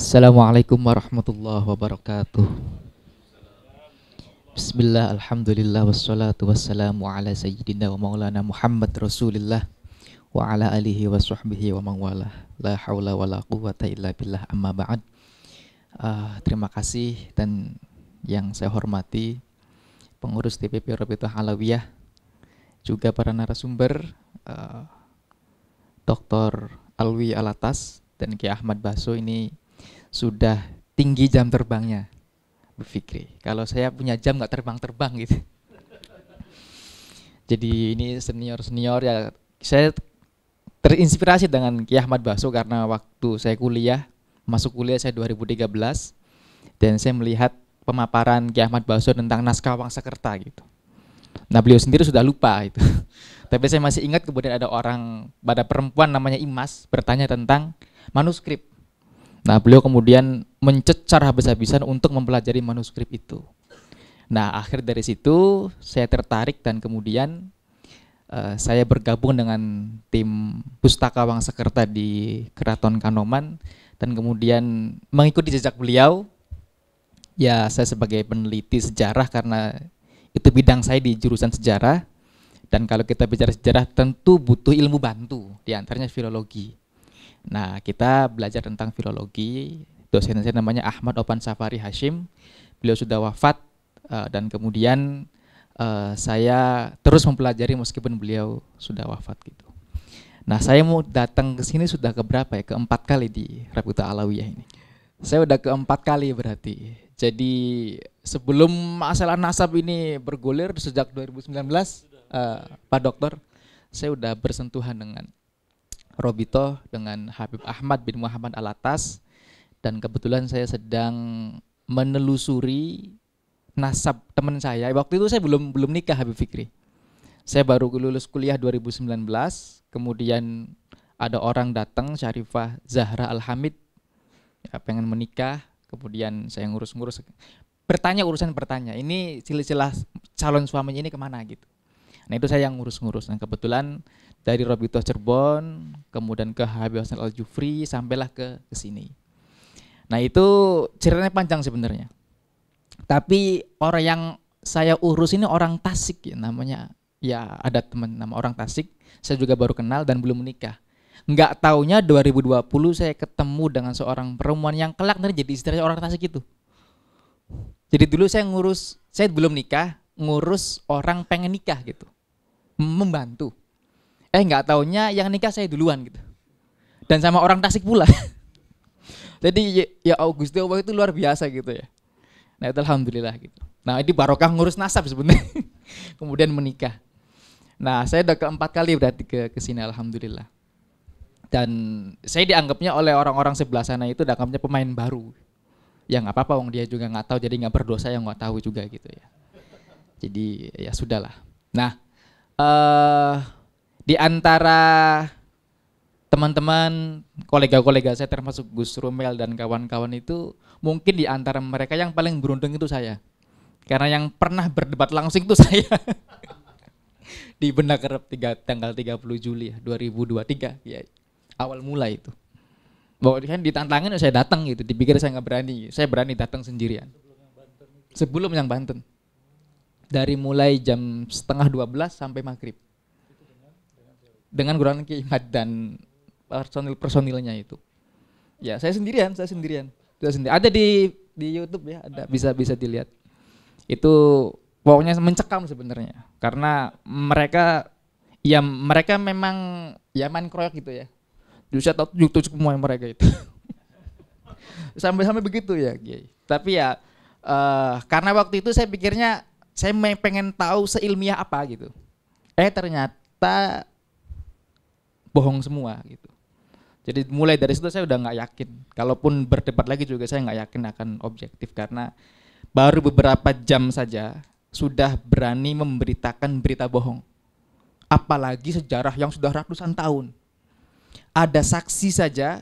Assalamualaikum warahmatullahi wabarakatuh. Bismillah, alhamdulillah, wassalatu wassalamu ala sayyidina wa maulana Muhammad Rasulillah wa ala alihi wa sahbihi wa mawala. La hawla wa la quwata illa billah, amma ba'd. Terima kasih dan yang saya hormati pengurus TPP Robitu Alawiyah, juga para narasumber Dr. Alwi Alatas dan Ki Ahmad Basso. Ini sudah tinggi jam terbangnya berpikir, kalau saya punya jam nggak terbang-terbang gitu. Jadi ini senior-senior ya, saya terinspirasi dengan Ki Ahmad Basso karena waktu saya kuliah, masuk kuliah saya 2013, dan saya melihat pemaparan Ki Ahmad Basso tentang naskah Wangsakerta gitu. Nah, beliau sendiri sudah lupa itu, tapi saya masih ingat. Kemudian ada orang, pada perempuan namanya Imas, bertanya tentang manuskrip. Nah, beliau kemudian mencecar habis-habisan untuk mempelajari manuskrip itu. Nah, akhir dari situ saya tertarik dan kemudian saya bergabung dengan tim Pustaka Wangsakerta di Keraton Kanoman dan kemudian mengikuti jejak beliau. Ya, saya sebagai peneliti sejarah karena itu bidang saya di jurusan sejarah, dan kalau kita bicara sejarah tentu butuh ilmu bantu, diantaranya filologi. Nah, kita belajar tentang filologi. Dosen saya namanya Ahmad Opan Safari Hashim. Beliau sudah wafat, dan kemudian saya terus mempelajari meskipun beliau sudah wafat gitu. Nah, saya mau datang ke sini sudah keberapa ya? Keempat kali di Robitu Alawiyah ini. Saya udah keempat kali berarti. Jadi sebelum masalah nasab ini bergulir sejak 2019, Pak Dokter, saya udah bersentuhan dengan Robito, dengan Habib Ahmad bin Muhammad Alatas, dan kebetulan saya sedang menelusuri nasab teman saya. Waktu itu saya belum nikah, Habib Fikri. Saya baru lulus kuliah 2019, kemudian ada orang datang, Syarifah Zahra Alhamid, ya, pengen menikah, kemudian saya ngurus-ngurus, urusan bertanya, ini silsilah calon suaminya ini kemana gitu. Nah, itu saya yang ngurus-ngurus. Nah, kebetulan dari Robitu Cirebon, kemudian ke Habib Hasan Al-Jufri, sampailah ke sini. Nah, itu ceritanya panjang sebenarnya. Tapi orang yang saya urus ini orang Tasik ya, namanya. Ya, ada teman nama orang Tasik, saya juga baru kenal dan belum menikah. Enggak taunya 2020 saya ketemu dengan seorang perempuan yang kelak nanti jadi istri orang Tasik itu. Jadi dulu saya belum nikah, ngurus orang pengen nikah gitu, membantu. Nggak taunya yang nikah saya duluan gitu, dan sama orang Tasik pula. Jadi ya Gusti Allah itu luar biasa gitu ya. Nah, itu alhamdulillah gitu. Nah, ini barokah ngurus nasab sebenarnya. Kemudian menikah. Nah, saya udah keempat kali berarti ke sini, alhamdulillah. Dan saya dianggapnya oleh orang-orang sebelah sana itu dianggapnya pemain baru. Ya nggak apa-apa, wong dia juga nggak tahu, jadi nggak berdosa yang nggak tahu juga gitu ya. Jadi ya sudahlah. Nah, di antara teman-teman, kolega-kolega saya termasuk Gus Rumel dan kawan-kawan itu, mungkin di antara mereka yang paling beruntung itu saya. Karena yang pernah berdebat langsung itu saya. Di Benda Kerep tanggal 30 Juli 2023, ya, awal mulai itu. Bahwa kan ditantangin saya datang gitu, dipikir saya nggak berani, saya berani datang sendirian. Sebelum yang Banten. Dari mulai jam 11:30 sampai maghrib. Dengan Guruan Ki Ahmad dan personil-personilnya itu. Ya, saya sendirian. Ada di YouTube ya, ada, bisa dilihat. Itu pokoknya mencekam sebenarnya. Karena mereka memang Yaman kroyok gitu ya. Justru tujuh semua mereka itu. Sampai begitu ya, Kiai. Tapi ya karena waktu itu saya pikirnya saya pengen tahu seilmiah apa gitu. Ternyata bohong semua gitu. Jadi mulai dari situ saya udah nggak yakin. Kalaupun berdebat lagi juga saya nggak yakin akan objektif, karena baru beberapa jam saja sudah berani memberitakan berita bohong. Apalagi sejarah yang sudah ratusan tahun. Ada saksi saja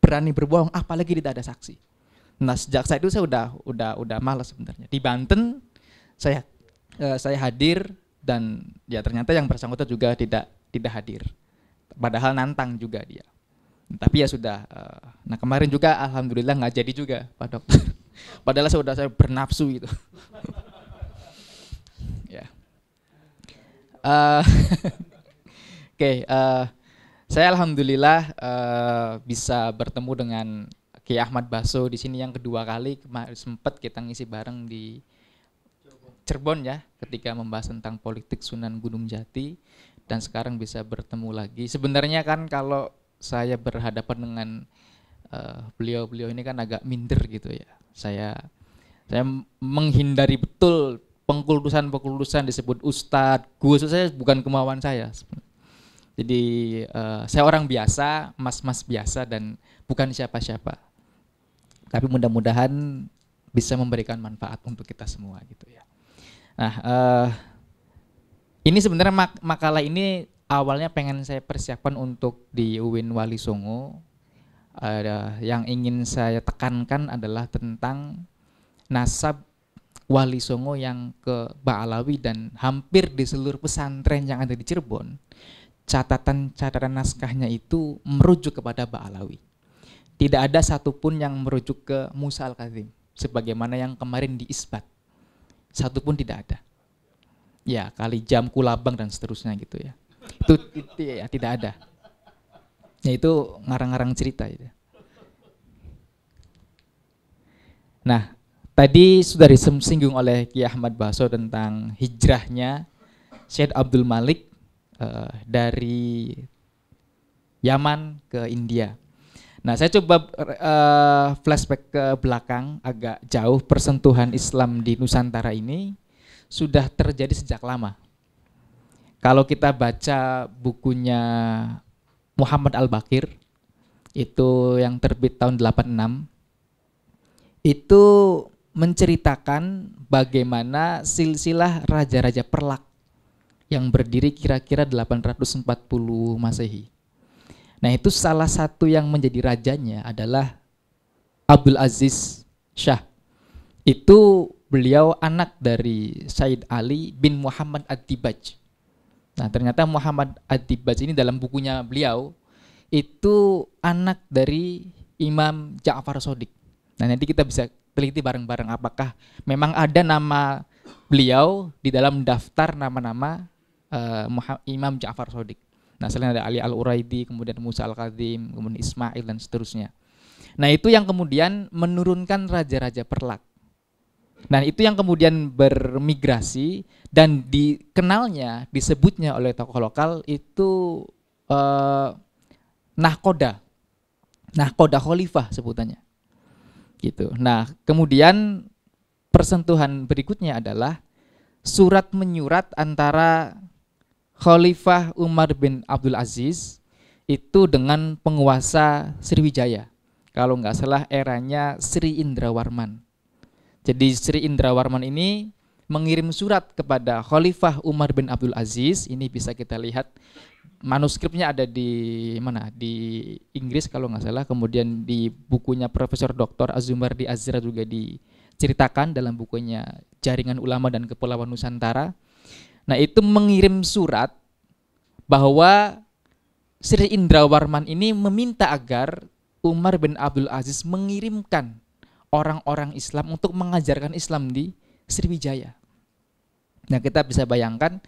berani berbohong, apalagi tidak ada saksi. Nah, sejak saat itu saya udah malas sebenarnya. Di Banten saya hadir, dan ya ternyata yang bersangkutan juga tidak hadir. Padahal nantang juga dia. Tapi ya sudah. Nah kemarin juga alhamdulillah nggak jadi juga Pak Dokter. Padahal sudah saya bernafsu gitu. Ya. Oke, saya alhamdulillah bisa bertemu dengan Ki Ahmad Basso di sini yang kedua kali. Sempat kita ngisi bareng di Cirebon ya, ketika membahas tentang politik Sunan Gunung Jati, dan sekarang bisa bertemu lagi. Sebenarnya kan kalau saya berhadapan dengan beliau-beliau ini kan agak minder gitu ya. Saya menghindari betul pengkultusan-pengkultusan disebut ustadz, gus. Saya bukan kemauan saya. Jadi saya orang biasa, mas-mas biasa dan bukan siapa-siapa. Tapi mudah-mudahan bisa memberikan manfaat untuk kita semua gitu ya. Nah, ini sebenarnya makalah ini awalnya pengen saya persiapkan untuk di UIN Wali Songo. Yang ingin saya tekankan adalah tentang nasab Wali Songo yang ke Baalawi dan hampir di seluruh pesantren yang ada di Cirebon. Catatan-catatan naskahnya itu merujuk kepada Baalawi. Tidak ada satupun yang merujuk ke Musa al-Kadhim, sebagaimana yang kemarin diisbat. Satupun tidak ada. Ya, kali jam kulabang dan seterusnya gitu ya. Itu ya, tidak ada. Ya itu ngarang-ngarang cerita. Gitu. Nah, tadi sudah disinggung oleh Ki Ahmad Basso tentang hijrahnya Syekh Abdul Malik dari Yaman ke India. Nah, saya coba flashback ke belakang agak jauh. Persentuhan Islam di Nusantara ini sudah terjadi sejak lama. Kalau kita baca bukunya Muhammad Al-Bakir, itu yang terbit tahun 86, itu menceritakan bagaimana silsilah raja-raja Perlak yang berdiri kira-kira 840 Masehi. Nah itu salah satu yang menjadi rajanya adalah Abdul Aziz Shah. Itu beliau anak dari Said Ali bin Muhammad Ad-Dibaj. Nah ternyata Muhammad Ad-Dibaj ini dalam bukunya beliau, itu anak dari Imam Ja'afar Sodik. Nah nanti kita bisa teliti bareng-bareng apakah memang ada nama beliau di dalam daftar nama-nama Imam Ja'afar Sodik. Nah selain ada Ali Al-Uraidi, kemudian Musa al-Kadhim, kemudian Ismail dan seterusnya. Nah itu yang kemudian menurunkan raja-raja Perlak. Nah itu yang kemudian bermigrasi dan dikenalnya, disebutnya oleh tokoh lokal itu Nahkoda Khalifah sebutannya. Gitu. Nah kemudian persentuhan berikutnya adalah surat menyurat antara Khalifah Umar bin Abdul Aziz itu dengan penguasa Sriwijaya. Kalau nggak salah eranya Sri Indra Warman. Jadi Sri Indra Warman ini mengirim surat kepada Khalifah Umar bin Abdul Aziz. Ini bisa kita lihat manuskripnya ada di mana? Di Inggris kalau nggak salah. Kemudian di bukunya Profesor Dr. Azumardi Azra juga diceritakan dalam bukunya Jaringan Ulama dan Kepulauan Nusantara. Nah itu mengirim surat bahwa Sri Indra Warman ini meminta agar Umar bin Abdul Aziz mengirimkan orang-orang Islam untuk mengajarkan Islam di Sriwijaya. Nah kita bisa bayangkan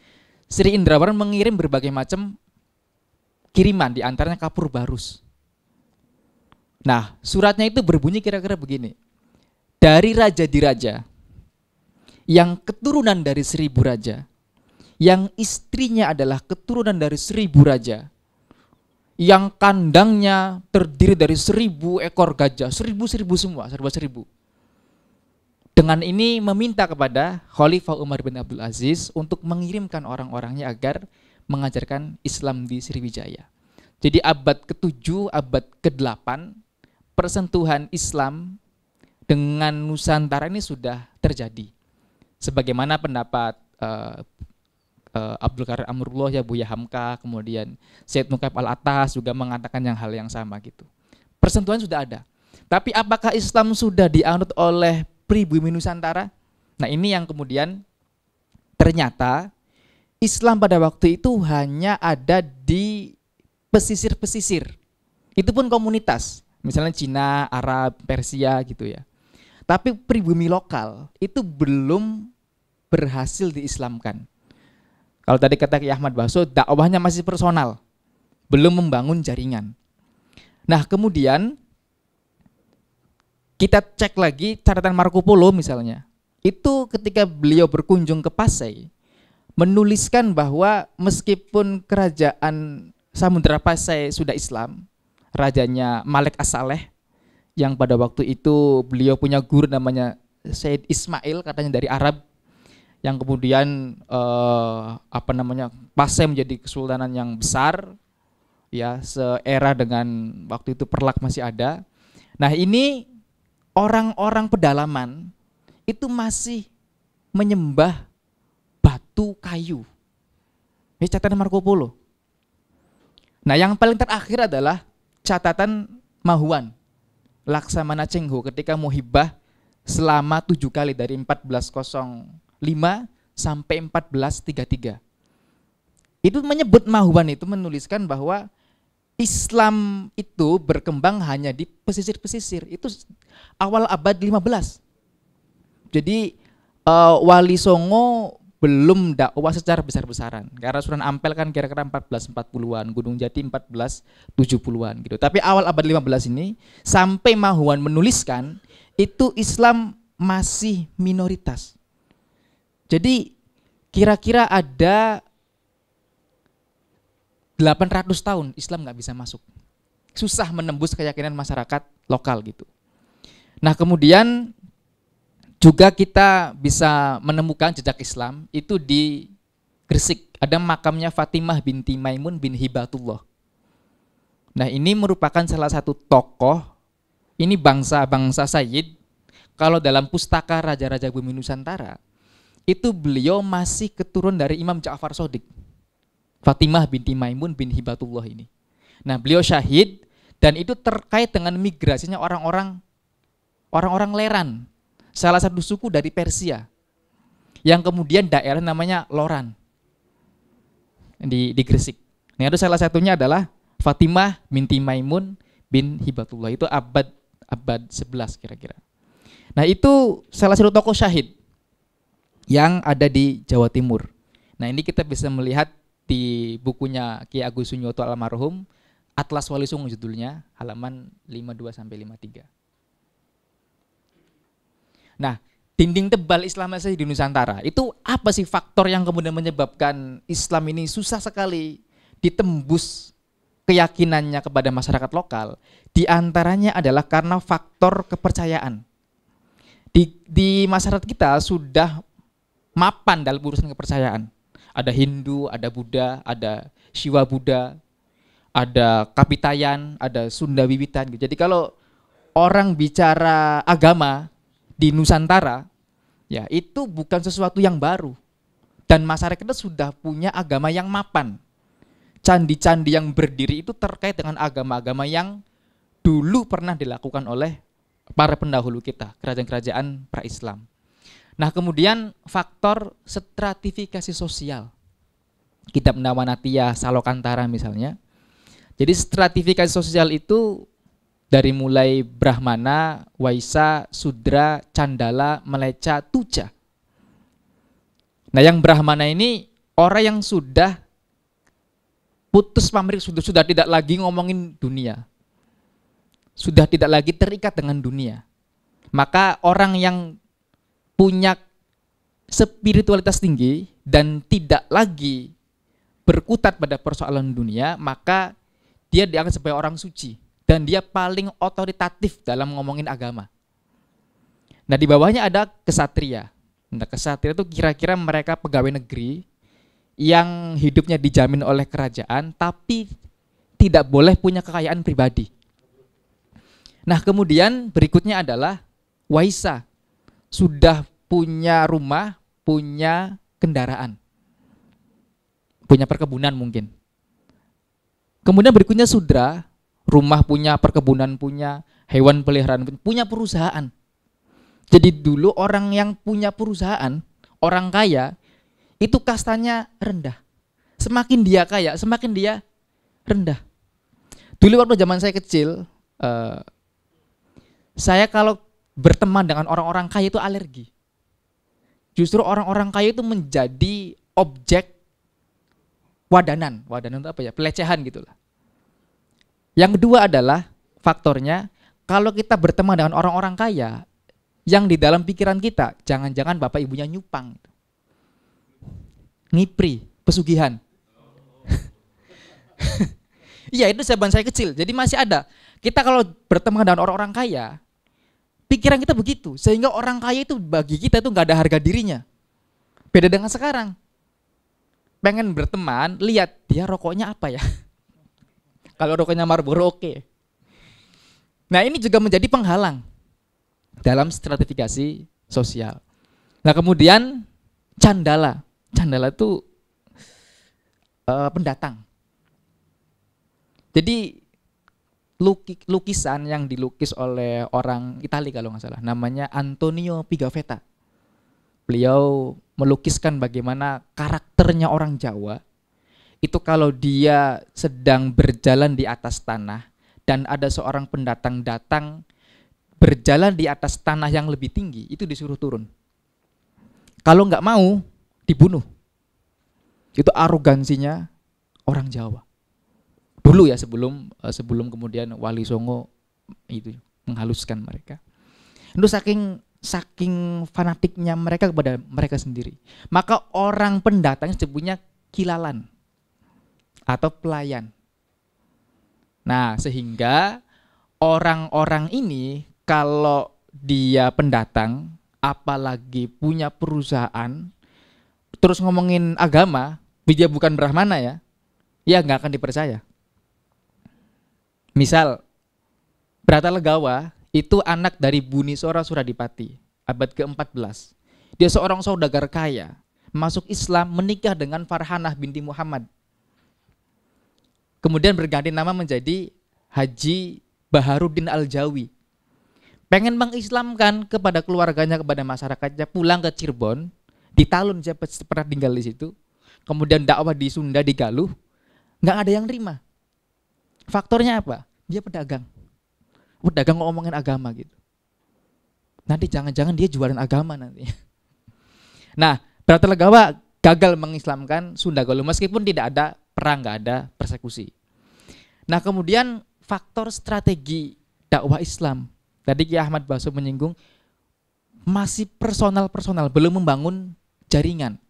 Sri Indra Warman mengirim berbagai macam kiriman, diantaranya kapur barus. Nah suratnya itu berbunyi kira-kira begini. Dari raja di raja, yang keturunan dari 1000 raja, yang istrinya adalah keturunan dari 1000 raja, yang kandangnya terdiri dari 1000 ekor gajah, seribu semua, serba 1000. Dengan ini meminta kepada Khalifah Umar bin Abdul Aziz untuk mengirimkan orang-orangnya agar mengajarkan Islam di Sriwijaya. Jadi abad ke-7, abad ke-8, persentuhan Islam dengan Nusantara ini sudah terjadi. Sebagaimana pendapat Abdul Karim Amrullah, ya Buya Hamka, kemudian Syed Mukaib Al-Atas juga mengatakan hal yang sama gitu. Persentuhan sudah ada. Tapi apakah Islam sudah dianut oleh pribumi Nusantara? Nah ini yang kemudian ternyata Islam pada waktu itu hanya ada di pesisir-pesisir. Itu pun komunitas, misalnya Cina, Arab, Persia gitu ya. Tapi pribumi lokal itu belum berhasil diislamkan. Kalau tadi kata Ki Ahmad Basso, dakwahnya masih personal, belum membangun jaringan. Nah kemudian kita cek lagi catatan Marco Polo misalnya. Itu ketika beliau berkunjung ke Pasai, menuliskan bahwa meskipun kerajaan Samudra Pasai sudah Islam, rajanya Malik As-Saleh, yang pada waktu itu beliau punya guru namanya Said Ismail, katanya dari Arab, yang kemudian Pasai menjadi kesultanan yang besar ya, seera dengan waktu itu Perlak masih ada. Nah ini orang-orang pedalaman itu masih menyembah batu kayu. Ini catatan Marco Polo. Nah yang paling terakhir adalah catatan Mahuan Laksamana Cheng Ho ketika muhibah selama 7 kali dari 1405 sampai 1433. Itu menyebut, Mahuan itu menuliskan bahwa Islam itu berkembang hanya di pesisir-pesisir. Itu awal abad 15. Jadi Wali Songo belum dakwah secara besar-besaran. Karena Sunan Ampel kan kira-kira 1440-an, Gunung Jati 1470-an gitu. Tapi awal abad 15 ini sampai Mahuan menuliskan itu Islam masih minoritas. Jadi kira-kira ada 800 tahun Islam nggak bisa masuk. Susah menembus keyakinan masyarakat lokal gitu. Nah kemudian juga kita bisa menemukan jejak Islam itu di Gresik. Ada makamnya Fatimah binti Maimun bin Hibatullah. Nah ini merupakan salah satu tokoh, ini bangsa-bangsa Sayyid. Kalau dalam pustaka Raja-Raja Bumi Nusantara, itu beliau masih keturun dari Imam Ja'afar Sodik, Fatimah binti Maimun bin Hibatullah ini. Nah beliau syahid, dan itu terkait dengan migrasinya orang-orang Leran, salah satu suku dari Persia, yang kemudian daerah namanya Loran di Gresik. Nah itu salah satunya adalah Fatimah binti Maimun bin Hibatullah, itu abad 11 kira-kira. Nah itu salah satu tokoh syahid yang ada di Jawa Timur. Nah ini kita bisa melihat di bukunya Ki Agus Sunyoto almarhum, Atlas Wali Songo judulnya, halaman 52-53. Nah dinding tebal Islamisasi di Nusantara, itu apa sih faktor yang kemudian menyebabkan Islam ini susah sekali ditembus keyakinannya kepada masyarakat lokal? Di antaranya adalah karena faktor kepercayaan. Di masyarakat kita sudah mapan dalam urusan kepercayaan. Ada Hindu, ada Buddha, ada Siwa Buddha, ada Kapitayan, ada Sunda Wiwitan. Jadi kalau orang bicara agama di Nusantara, ya itu bukan sesuatu yang baru. Dan masyarakat sudah punya agama yang mapan. Candi-candi yang berdiri itu terkait dengan agama-agama yang dulu pernah dilakukan oleh para pendahulu kita, kerajaan-kerajaan pra-Islam. Nah kemudian faktor stratifikasi sosial, Kitab Nawanatiyah Salokantara misalnya. Jadi stratifikasi sosial itu dari mulai Brahmana, Waisa, Sudra, Candala, Meleca, Tuca. Nah yang Brahmana ini orang yang sudah putus pamrih, sudah tidak lagi ngomongin dunia, sudah tidak lagi terikat dengan dunia. Maka orang yang punya spiritualitas tinggi dan tidak lagi berkutat pada persoalan dunia, maka dia dianggap sebagai orang suci dan dia paling otoritatif dalam ngomongin agama. Nah di bawahnya ada kesatria. Nah kesatria itu kira-kira mereka pegawai negeri yang hidupnya dijamin oleh kerajaan tapi tidak boleh punya kekayaan pribadi. Nah kemudian berikutnya adalah Waisa, sudah punya rumah, punya kendaraan, punya perkebunan mungkin. Kemudian berikutnya Sudra, rumah punya, perkebunan punya, hewan peliharaan punya, perusahaan. Jadi dulu orang yang punya perusahaan, orang kaya, itu kastanya rendah. Semakin dia kaya, semakin dia rendah. Dulu waktu zaman saya kecil, saya kalau berteman dengan orang-orang kaya itu alergi. Justru orang-orang kaya itu menjadi objek wadanan. Wadanan itu apa ya? Pelecehan gitu lah. Yang kedua adalah faktornya, kalau kita berteman dengan orang-orang kaya, yang di dalam pikiran kita, jangan-jangan bapak ibunya nyupang. Ngipri, pesugihan. Iya, itu zaman saya kecil, jadi masih ada. Kita kalau berteman dengan orang-orang kaya, pikiran kita begitu, sehingga orang kaya itu bagi kita itu nggak ada harga dirinya. Beda dengan sekarang. Pengen berteman, lihat dia rokoknya apa ya. Kalau rokoknya Marlboro oke. Nah, ini juga menjadi penghalang dalam stratifikasi sosial. Nah, kemudian candala. Candala itu pendatang. Jadi lukisan yang dilukis oleh orang Italia kalau nggak salah, namanya Antonio Pigafetta. Beliau melukiskan bagaimana karakternya orang Jawa itu kalau dia sedang berjalan di atas tanah dan ada seorang pendatang datang berjalan di atas tanah yang lebih tinggi, itu disuruh turun. Kalau nggak mau, dibunuh. Itu arogansinya orang Jawa. Dulu ya, sebelum kemudian Wali Songo itu menghaluskan mereka. Itu saking fanatiknya mereka kepada mereka sendiri. Maka orang pendatang sebutnya kilalan atau pelayan. Nah, sehingga orang-orang ini kalau dia pendatang, apalagi punya perusahaan, terus ngomongin agama, dia bukan Brahmana ya, ya nggak akan dipercaya. Misal, Brata Legawa itu anak dari Bunisora Suradipati, abad ke-14. Dia seorang saudagar kaya, masuk Islam, menikah dengan Farhanah binti Muhammad. Kemudian berganti nama menjadi Haji Baharuddin Al-Jawi. Pengen mengislamkan kepada keluarganya, kepada masyarakatnya, pulang ke Cirebon, di Talun, siapa pernah tinggal di situ. Kemudian dakwah di Sunda, di Galuh, nggak ada yang terima. Faktornya apa? Dia pedagang. Pedagang ngomongin agama gitu. Nanti jangan-jangan dia jualan agama nantinya. Nah, Brata Legawa gagal mengislamkan Sunda Galuh meskipun tidak ada perang, nggak ada persekusi. Nah, kemudian faktor strategi dakwah Islam. Tadi Ki Ahmad Basso menyinggung masih personal-personal, belum membangun jaringan.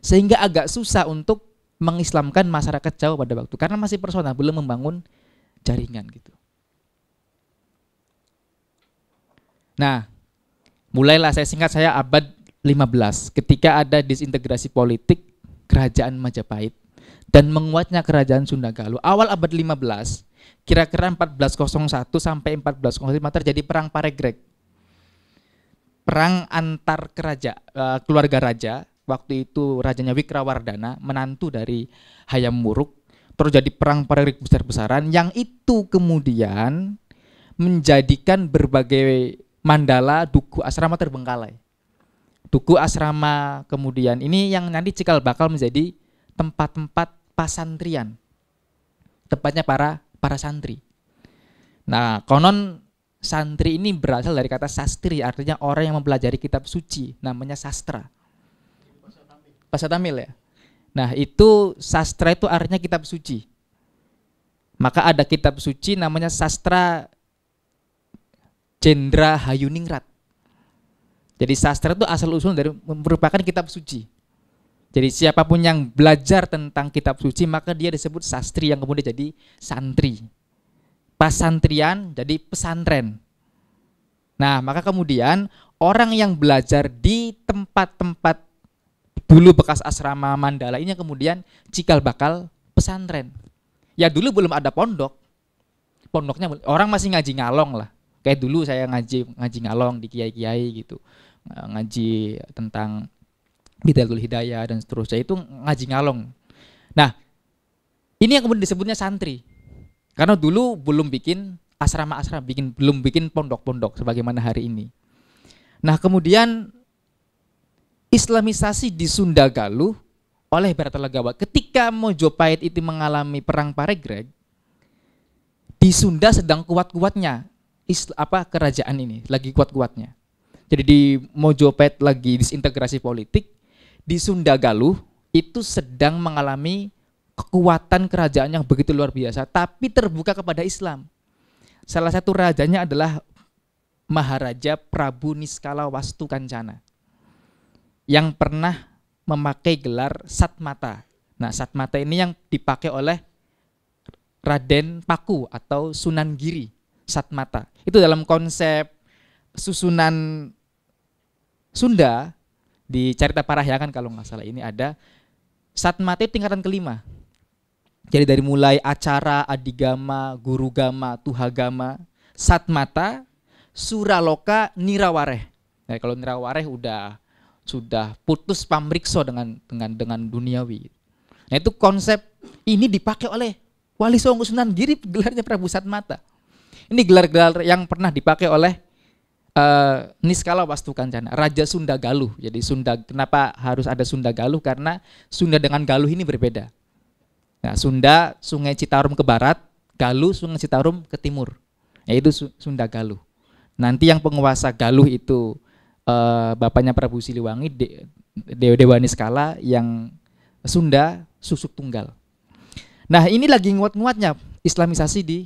Sehingga agak susah untuk mengislamkan masyarakat Jawa pada waktu karena masih personal, belum membangun jaringan gitu. Nah, mulailah saya abad 15 ketika ada disintegrasi politik kerajaan Majapahit dan menguatnya kerajaan Sunda Galuh. Awal abad 15, kira-kira 1401 sampai 1405 terjadi perang Paregreg. Perang antar keluarga raja. Waktu itu rajanya Wikrawardana, menantu dari Hayam Wuruk, terjadi perang Paregreg besar-besaran yang itu kemudian menjadikan berbagai mandala duku asrama terbengkalai. Duku asrama kemudian ini yang nanti cikal bakal menjadi tempat-tempat pasantrian, tempatnya para santri. Nah, konon santri ini berasal dari kata sastri, artinya orang yang mempelajari kitab suci, namanya sastra. Bahasa Tamil ya. Nah, itu sastra itu artinya kitab suci. Maka ada kitab suci namanya Sastra Jendra Hayuningrat. Jadi sastra itu asal usul dari merupakan kitab suci. Jadi siapapun yang belajar tentang kitab suci maka dia disebut sastri, yang kemudian jadi santri. Pasantrian jadi pesantren. Nah, maka kemudian orang yang belajar di tempat-tempat dulu bekas asrama mandala ini kemudian cikal bakal pesantren. Ya dulu belum ada pondok. Pondoknya orang masih ngaji ngalong lah. Kayak dulu saya ngaji ngalong di kiai-kiai gitu. Ngaji tentang Bidayatul Hidayah dan seterusnya, itu ngaji ngalong. Nah, ini yang kemudian disebutnya santri. Karena dulu belum bikin asrama-asrama, belum bikin pondok-pondok sebagaimana hari ini. Nah, kemudian Islamisasi di Sunda Galuh oleh Brata Legawa. Ketika Mojopahit itu mengalami perang Paregreg, di Sunda sedang kuat-kuatnya kerajaan ini, lagi kuat-kuatnya. Jadi di Mojopahit lagi disintegrasi politik, di Sunda Galuh itu sedang mengalami kekuatan kerajaan yang begitu luar biasa, tapi terbuka kepada Islam. Salah satu rajanya adalah Maharaja Prabu Niskala Wastu Kancana yang pernah memakai gelar Satmata. Nah, Satmata ini yang dipakai oleh Raden Paku atau Sunan Giri. Satmata itu dalam konsep susunan Sunda di Carita Parahyangan kan kalau nggak salah ini ada Satmata tingkatan kelima. Jadi dari mulai acara, adigama, gurugama, tuhagama, satmata, suraloka, nirawareh. Nah, kalau nirawareh sudah putus pamriksa dengan duniawi. Nah, itu konsep ini dipakai oleh Wali Songo Sunan Giri, gelarnya Prabu Satmata. Ini gelar-gelar yang pernah dipakai oleh Niskala Wastu Kancana, Raja Sunda Galuh. Jadi Sunda, kenapa harus ada Sunda Galuh? Karena Sunda dengan Galuh ini berbeda. Nah, Sunda Sungai Citarum ke barat, Galuh Sungai Citarum ke timur. Yaitu Sunda Galuh. Nanti yang penguasa Galuh itu bapaknya Prabu Siliwangi, Dewa Niskala, yang Sunda Susuk Tunggal. Nah, ini lagi nguat-nguatnya Islamisasi di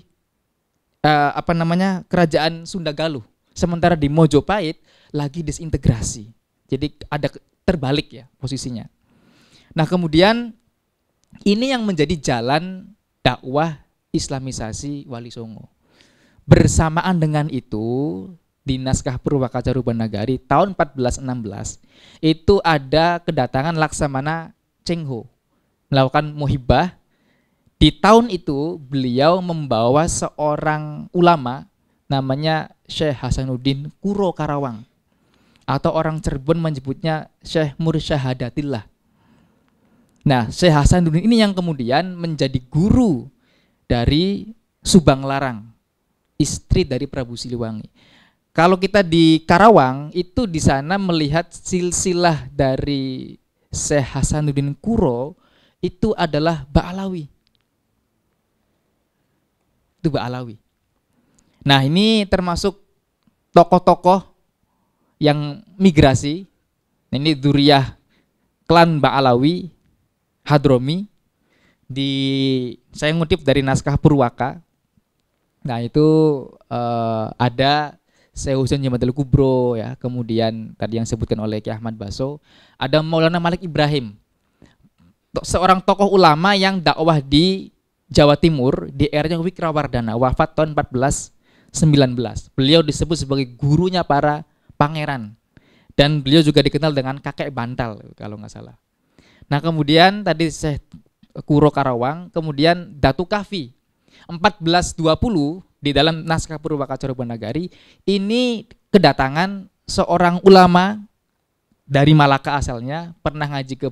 Kerajaan Sunda Galuh. Sementara di Mojopahit lagi disintegrasi. Jadi ada terbalik ya posisinya. Nah, kemudian ini yang menjadi jalan dakwah Islamisasi Wali Songo. Bersamaan dengan itu, di naskah Purwakarta Rubanagari tahun 1416 itu ada kedatangan Laksamana Cheng Ho melakukan muhibah. Di tahun itu beliau membawa seorang ulama namanya Syekh Hasanuddin Kuro Karawang, atau orang Cirebon menyebutnya Syekh Mursyahadatillah. Nah, Syekh Hasanuddin ini yang kemudian menjadi guru dari Subang Larang, istri dari Prabu Siliwangi. Kalau kita di Karawang, itu di sana melihat silsilah dari Syekh Hasanuddin Kuro itu adalah Baalawi. Itu Baalawi. Nah, ini termasuk tokoh-tokoh yang migrasi. Ini dzuriyah klan Baalawi Hadromi, saya ngutip dari naskah Purwaka. Nah, itu ada Syekh Husain Jamatul Kubro ya, kemudian tadi yang disebutkan oleh Ki Ahmad Basso, ada Maulana Malik Ibrahim, seorang tokoh ulama yang dakwah di Jawa Timur di eranya Wikrawardana, wafat tahun 1419. Beliau disebut sebagai gurunya para pangeran dan beliau juga dikenal dengan kakek bantal kalau nggak salah. Nah, kemudian tadi Syekh Kuro Karawang, kemudian Datu Kafi 1420 di dalam naskah Purwakarta Rubanagari ini kedatangan seorang ulama dari Malaka asalnya, pernah ngaji ke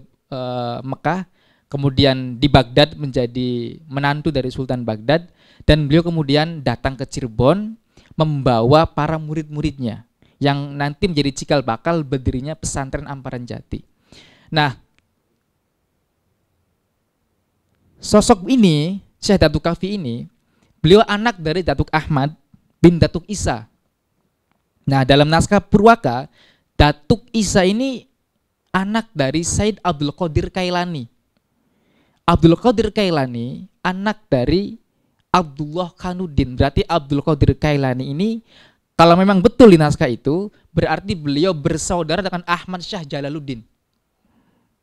Mekah, kemudian di Baghdad menjadi menantu dari Sultan Baghdad, dan beliau kemudian datang ke Cirebon membawa para murid-muridnya yang nanti menjadi cikal bakal berdirinya pesantren Amparan Jati. Nah, sosok ini, Syekh Datuk Kafi ini, beliau anak dari Datuk Ahmad bin Datuk Isa. Nah, dalam naskah Purwaka, Datuk Isa ini anak dari Said Abdul Qadir Kailani. Abdul Qadir Kailani anak dari Abdullah Kanuddin. Berarti Abdul Qadir Kailani ini, kalau memang betul di naskah itu, berarti beliau bersaudara dengan Ahmad Syah Jalaluddin.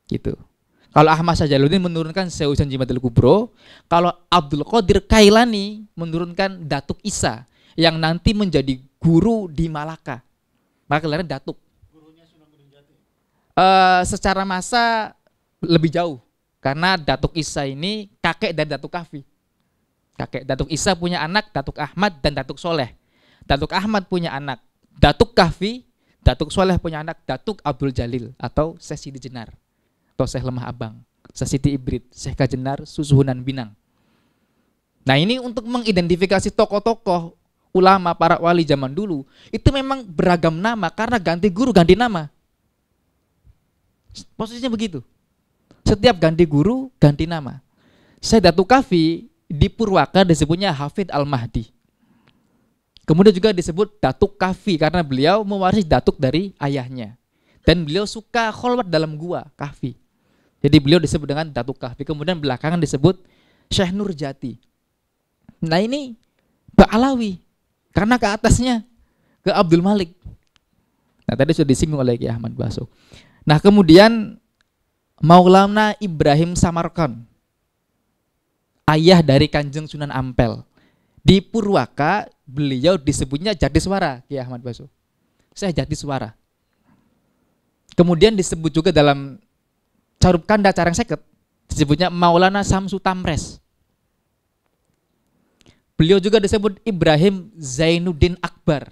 Gitu. Kalau Ahmad Syah Jalaluddin menurunkan Syekh Husain Jamatul Kubro, kalau Abdul Qadir Kailani menurunkan Datuk Isa yang nanti menjadi guru di Malaka. Maka gelarnya Datuk. Gurunya Sunan Gunung Jati. Secara masa lebih jauh, karena Datuk Isa ini kakek dari Datuk Kafi. Kakek Datuk Isa punya anak Datuk Ahmad dan Datuk Soleh. Datuk Ahmad punya anak Datuk Kafi, Datuk Soleh punya anak Datuk Abdul Jalil atau Syekh Sidi Jenar, atau Syekh Lemah Abang, Syekh Siti Ibrit, Syekh Kajenar, Susuhunan Binang. Nah, ini untuk mengidentifikasi tokoh-tokoh ulama para wali zaman dulu, itu memang beragam nama karena ganti guru, ganti nama. Posisinya begitu. Setiap ganti guru, ganti nama. Syekh Datuk Kafi di Purwakarta disebutnya Hafid Al-Mahdi. Kemudian juga disebut Datuk Kahfi karena beliau mewarisi datuk dari ayahnya. Dan beliau suka kholwat dalam gua, Kahfi. Jadi beliau disebut dengan Datuk Kahfi. Kemudian belakangan disebut Syekh Nurjati. Nah ini Baalawi karena ke atasnya ke Abdul Malik. Nah tadi sudah disinggung oleh Ki Ahmad Basso. Nah kemudian Maulana Ibrahim Samarkand, ayah dari Kanjeng Sunan Ampel. Di Purwaka beliau disebutnya Jatiswara, Ki Ahmad Basso. Saya Jatiswara. Kemudian disebut juga dalam Carup Kanda Carang Seket, disebutnya Maulana Samsu Tamres. Beliau juga disebut Ibrahim Zainuddin Akbar.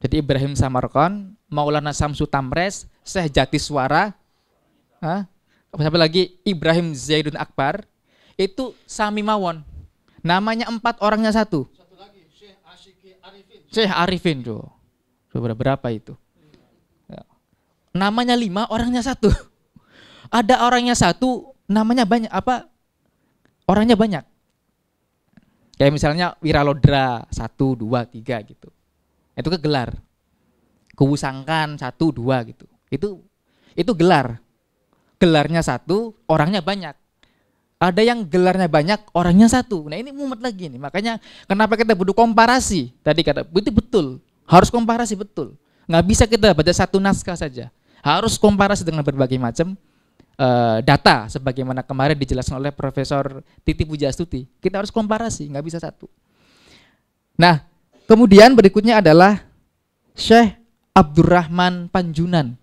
Jadi Ibrahim Samarkand, Maulana Samsu Tamres, Syekh Jatiswara, siapa lagi, Ibrahim Zainuddin Akbar, itu Sami Mawon. Namanya empat, orangnya satu. Satu lagi, Syekh Ashiki Arifin. Syekh Arifin, tuh. Berapa itu? Ya. Namanya lima, orangnya satu. Ada orangnya satu, namanya banyak, orangnya banyak. Kayak misalnya Wiralodra, 1, 2, 3 gitu. Itu kegelar. Kuwusangkan, 1, 2 gitu. Itu gelar. Gelarnya satu, orangnya banyak. Ada yang gelarnya banyak, orangnya satu. Nah ini mumet lagi nih, makanya kenapa kita butuh komparasi. Tadi kata, itu betul, harus komparasi betul. Nggak bisa kita baca satu naskah saja. Harus komparasi dengan berbagai macam data, sebagaimana kemarin dijelaskan oleh Profesor Titi Pujastuti. Kita harus komparasi, nggak bisa satu. Nah, kemudian berikutnya adalah Syekh Abdurrahman Panjunan.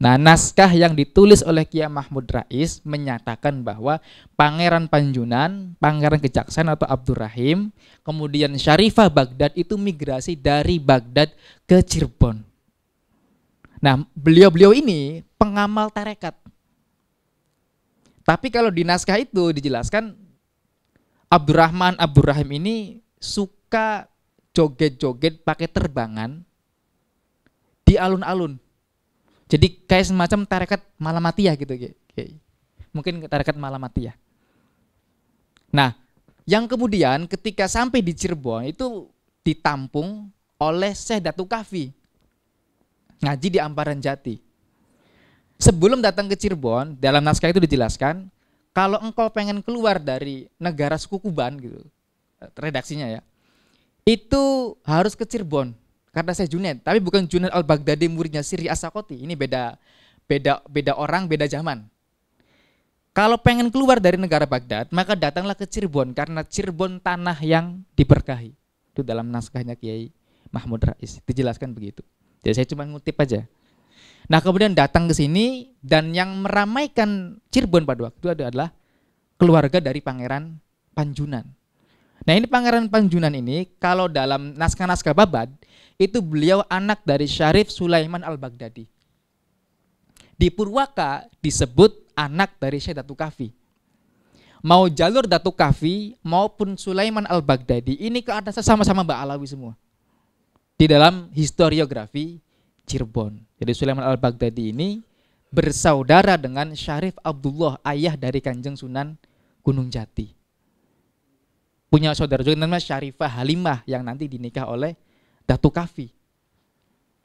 Nah, naskah yang ditulis oleh Kiai Mahmud Rais menyatakan bahwa Pangeran Panjunan, Pangeran Kejaksan atau Abdurrahim, kemudian Syarifah Baghdad itu migrasi dari Baghdad ke Cirebon. Nah, beliau-beliau ini pengamal tarekat. Tapi kalau di naskah itu dijelaskan Abdurrahim ini suka joget-joget pakai terbangan di alun-alun. Jadi kayak semacam tarekat Malamatiyah gitu, mungkin tarekat Malamatiyah. Nah, yang kemudian ketika sampai di Cirebon itu ditampung oleh Syekh Datuk Kahfi, ngaji di Amparan Jati. Sebelum datang ke Cirebon, dalam naskah itu dijelaskan, kalau engkau pengen keluar dari negara suku Kuban gitu, redaksinya ya, itu harus ke Cirebon. Karena saya Junaid, tapi bukan Junaid al-Baghdadi muridnya Siri As-Sakoti. Ini beda orang, beda zaman. Kalau pengen keluar dari negara Baghdad, maka datanglah ke Cirebon karena Cirebon tanah yang diberkahi. Itu dalam naskahnya Kiai Mahmud Rais dijelaskan begitu. Jadi saya cuma ngutip aja. Nah, kemudian datang ke sini dan yang meramaikan Cirebon pada waktu itu adalah keluarga dari Pangeran Panjunan. Nah ini Pangeran Panjunan ini kalau dalam naskah-naskah Babad itu beliau anak dari Syarif Sulaiman al-Baghdadi. Di Purwaka disebut anak dari Syekh Datuk Kahfi. Mau jalur Datuk Kahfi maupun Sulaiman al-Baghdadi ini ke atasnya sama-sama Baalawi semua. Di dalam historiografi Cirebon. Jadi Sulaiman al-Baghdadi ini bersaudara dengan Syarif Abdullah, ayah dari Kanjeng Sunan Gunung Jati. Punya saudara juga namanya Syarifah Halimah yang nanti dinikah oleh Datuk Kahfi.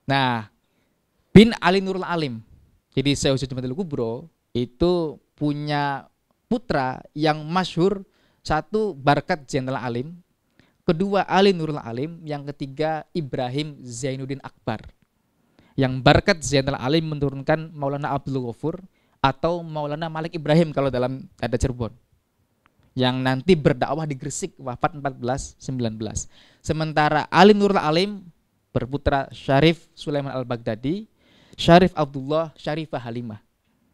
Nah, bin Ali Nurul Alim. Jadi Syekh Hussein Jumatul Kubro itu punya putra yang masyhur, satu Barkat Jenderal Alim, kedua Ali Nurul Alim, yang ketiga Ibrahim Zainuddin Akbar. Yang Barkat Jenderal Alim menurunkan Maulana Abdul Ghafur atau Maulana Malik Ibrahim kalau dalam ada Cirebon, yang nanti berdakwah di Gresik wafat 1419. Sementara Ali Nurul Alim berputra Syarif Sulaiman al-Baghdadi, Syarif Abdullah, Syarifah Halimah.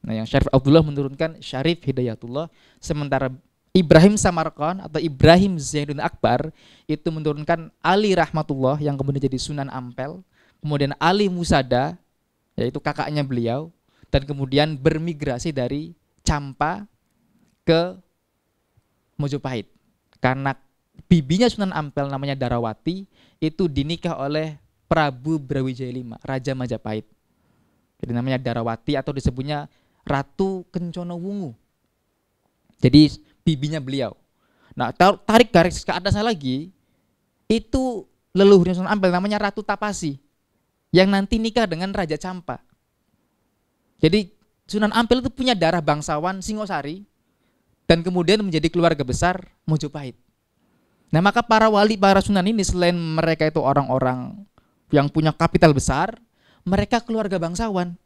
Nah, yang Syarif Abdullah menurunkan Syarif Hidayatullah, sementara Ibrahim Samarkand atau Ibrahim Zainuddin Akbar itu menurunkan Ali Rahmatullah yang kemudian jadi Sunan Ampel, kemudian Ali Musada yaitu kakaknya beliau, dan kemudian bermigrasi dari Campa ke Mojopahit karena bibinya Sunan Ampel namanya Darawati itu dinikah oleh Prabu Brawijaya V, Raja Majapahit. Jadi namanya Darawati atau disebutnya Ratu Kencono Wungu. Jadi bibinya beliau. Nah, tarik garis ke atasnya lagi, itu leluhurnya Sunan Ampel namanya Ratu Tapasi yang nanti nikah dengan Raja Campa. Jadi Sunan Ampel itu punya darah bangsawan Singosari dan kemudian menjadi keluarga besar Mojopahit. Nah, maka para wali, para sunan ini selain mereka itu orang-orang yang punya kapital besar, mereka keluarga bangsawan.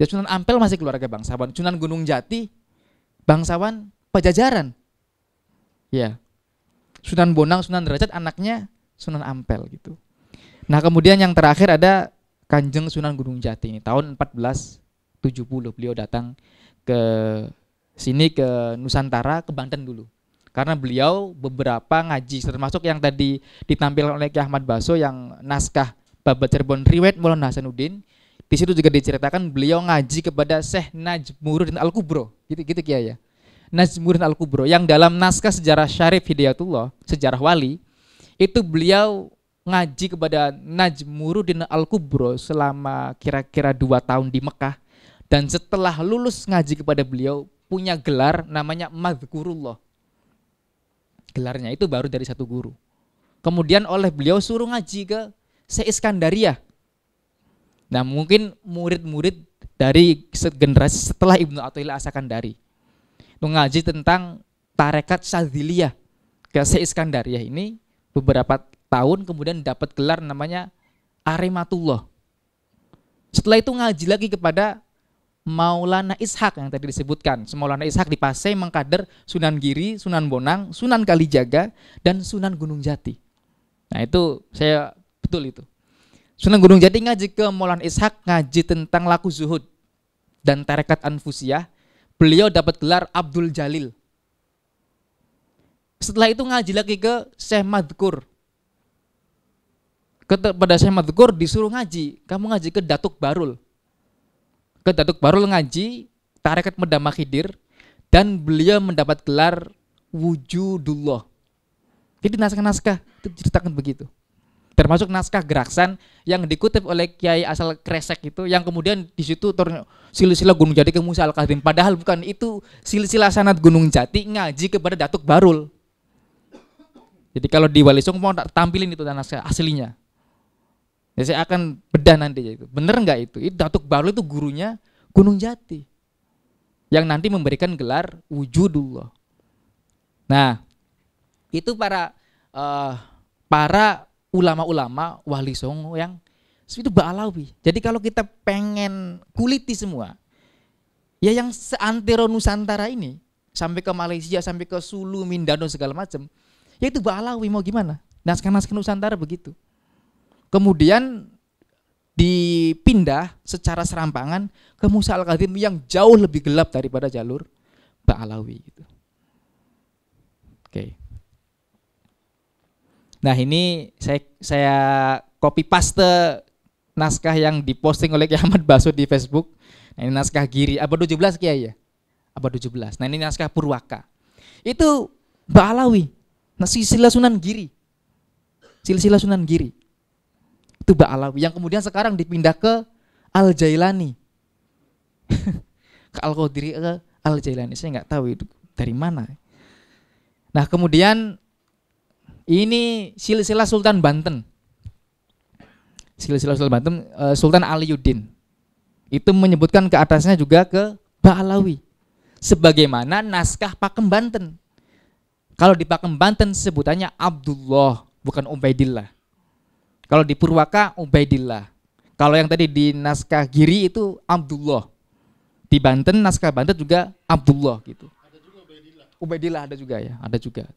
Ya, Sunan Ampel masih keluarga bangsawan, Sunan Gunung Jati bangsawan Pajajaran. Ya. Sunan Bonang, Sunan Derajat anaknya Sunan Ampel gitu. Nah, kemudian yang terakhir ada Kanjeng Sunan Gunung Jati ini tahun 1470 beliau datang ke sini ke Nusantara, ke Banten dulu. Karena beliau beberapa ngaji termasuk yang tadi ditampilkan oleh Ki Ahmad Basso yang naskah Babat Cirebon riwayat Maulana Hasanuddin. Di situ juga diceritakan beliau ngaji kepada Syekh Najmuruddin Al-Kubro. Gitu-gitu Kiai ya. Najmuruddin Al-Kubro yang dalam naskah sejarah Syarif Hidayatullah, sejarah wali, itu beliau ngaji kepada Najmuruddin Al-Kubro selama kira-kira 2 tahun di Mekah, dan setelah lulus ngaji kepada beliau punya gelar namanya Madhkurullah. Gelarnya itu baru dari satu guru. Kemudian oleh beliau suruh ngaji ke Se-Iskandaria. Nah, mungkin murid-murid dari generasi setelah Ibnu Athaillah As-Sakandari. Mengaji tentang tarekat Syadziliyah ke Se-Iskandaria ini beberapa tahun, kemudian dapat gelar namanya Arimatullah. Setelah itu ngaji lagi kepada Maulana Ishak yang tadi disebutkan. Maulana Ishak di Pasai mengkader Sunan Giri, Sunan Bonang, Sunan Kalijaga, dan Sunan Gunung Jati. Nah, itu saya betul itu. Sunan Gunung Jati ngaji ke Maulana Ishak, ngaji tentang laku zuhud dan tarekat Anfusiyah. Beliau dapat gelar Abdul Jalil. Setelah itu ngaji lagi ke Syekh Madhkur. Kepada Syekh Madhkur disuruh ngaji, kamu ngaji ke Datuk Barul. Ke Datuk Barul ngaji tarekat Medama Khidir dan beliau mendapat gelar Wujudullah. Jadi naskah-naskah itu diceritakan begitu. Termasuk naskah Geraksan yang dikutip oleh Kiai asal Kresek itu, yang kemudian di situ silsilah Gunung Jati ke Musa al-Kadhim, padahal bukan itu silsilah sanad Gunung Jati ngaji kepada Datuk Barul. Jadi kalau di Wali Songo mau tampilin itu naskah aslinya. Ya, saya akan bedah nanti itu. Bener nggak itu? Datuk Barul itu gurunya Gunung Jati yang nanti memberikan gelar Wujudullah. Nah, itu para ulama-ulama Wali Songo yang itu Baalawi. Jadi kalau kita pengen kuliti semua, ya yang seantero Nusantara ini sampai ke Malaysia, sampai ke Sulu, Mindanao segala macam, ya itu Baalawi mau gimana? Naskah-naskah Nusantara begitu. Kemudian dipindah secara serampangan ke Musa al-Kadhim yang jauh lebih gelap daripada jalur Baalawi. Gitu. Oke. Nah, ini saya copy paste naskah yang diposting oleh Ki Ahmad Basso di Facebook. Nah, ini naskah Giri abad 17 Kiai ya. Abad 17. Nah, ini naskah Purwaka. Itu Baalawi. Nah, silsilah Sunan Giri. Silsilah Sunan Giri. Itu Baalawi yang kemudian sekarang dipindah ke Al-Jailani. Ke Al-Qadiri, ke Al-Jailani. Saya nggak tahu itu dari mana. Nah, kemudian ini silsilah Sultan Banten. Silsilah Sultan Banten, Sultan Aliuddin. Itu menyebutkan ke atasnya juga ke Baalawi. Sebagaimana naskah Pakem Banten. Kalau di Pakem Banten sebutannya Abdullah, bukan Ubaidillah. Kalau di Purwaka Ubaidillah. Kalau yang tadi di naskah Giri itu Abdullah. Di Banten naskah Banten juga Abdullah gitu. Ada juga Ubaidillah. Ubaidillah ada juga ya, ada juga.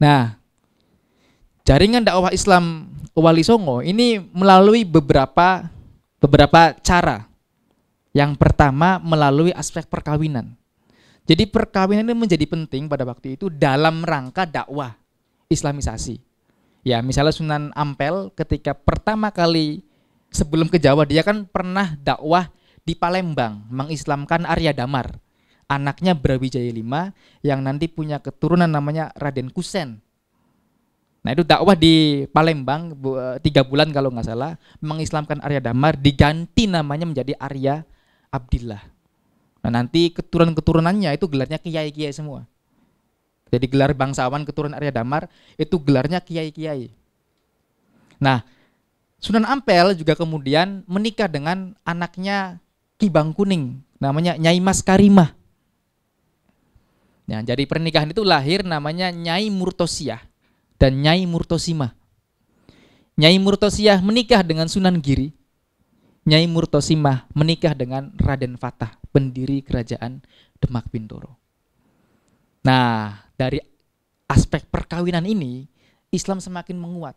Nah, jaringan dakwah Islam Wali Songo ini melalui beberapa cara. Yang pertama melalui aspek perkawinan. Jadi perkawinan ini menjadi penting pada waktu itu dalam rangka dakwah Islamisasi. Ya, misalnya Sunan Ampel ketika pertama kali sebelum ke Jawa, dia kan pernah dakwah di Palembang, mengislamkan Arya Damar, anaknya Brawijaya V yang nanti punya keturunan namanya Raden Kusen. Nah, itu dakwah di Palembang 3 bulan kalau nggak salah, mengislamkan Arya Damar, diganti namanya menjadi Arya Abdillah. Nah, nanti keturunannya itu gelarnya kiai-kiai semua. Jadi gelar bangsawan keturunan Arya Damar itu gelarnya kiai-kiai. Nah, Sunan Ampel juga kemudian menikah dengan anaknya Ki Bangkuning, namanya Nyai Mas Karimah. Nah, jadi pernikahan itu lahir namanya Nyai Murtosiah dan Nyai Murtosimah. Nyai Murtosiah menikah dengan Sunan Giri. Nyai Murtosimah menikah dengan Raden Fatah, pendiri Kerajaan Demak Bintoro. Nah, dari aspek perkawinan ini Islam semakin menguat.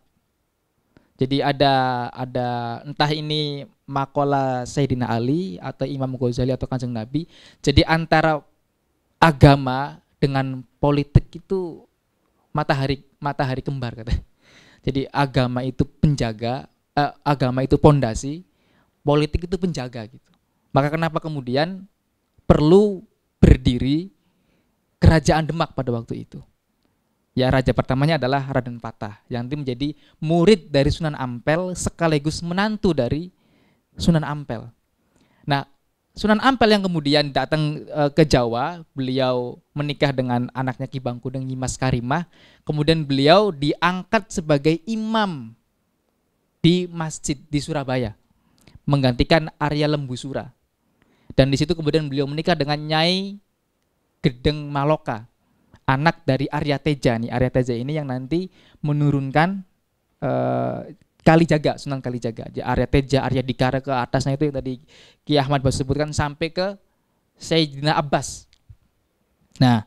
Jadi ada entah ini makola Sayyidina Ali atau Imam Ghazali atau Kanjeng Nabi. Jadi antara agama dengan politik itu matahari kembar katanya. Jadi agama itu penjaga, agama itu pondasi, politik itu penjaga gitu. Maka kenapa kemudian perlu berdiri Kerajaan Demak pada waktu itu. Ya, raja pertamanya adalah Raden Fatah yang nanti menjadi murid dari Sunan Ampel sekaligus menantu dari Sunan Ampel. Nah, Sunan Ampel yang kemudian datang ke Jawa, beliau menikah dengan anaknya Ki Bangkuning, Nyi Mas Karimah, kemudian beliau diangkat sebagai imam di masjid di Surabaya, menggantikan Arya Lembusura. Dan di situ kemudian beliau menikah dengan Nyai Gedeng Maloka, anak dari Arya Teja nih. Arya Teja ini yang nanti menurunkan Kalijaga, Sunan Kalijaga. Arya Teja, Arya Dikara ke atasnya itu yang tadi Ki Ahmad Basso sebutkan sampai ke Sayyidina Abbas. Nah,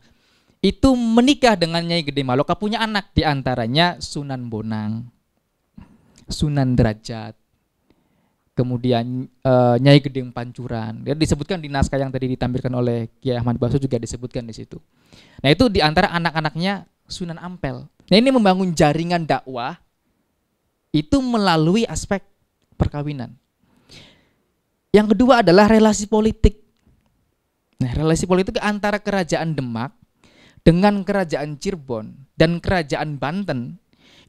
itu menikah dengan Nyai Gedeng Maloka, punya anak diantaranya Sunan Bonang, Sunan Derajat, kemudian Nyai Gedeng Pancuran. Dia disebutkan di naskah yang tadi ditampilkan oleh Ki Ahmad Basso juga disebutkan di situ. Nah, itu di antara anak-anaknya Sunan Ampel. Nah, ini membangun jaringan dakwah itu melalui aspek perkawinan. Yang kedua adalah relasi politik. Nah, relasi politik antara Kerajaan Demak dengan Kerajaan Cirebon dan Kerajaan Banten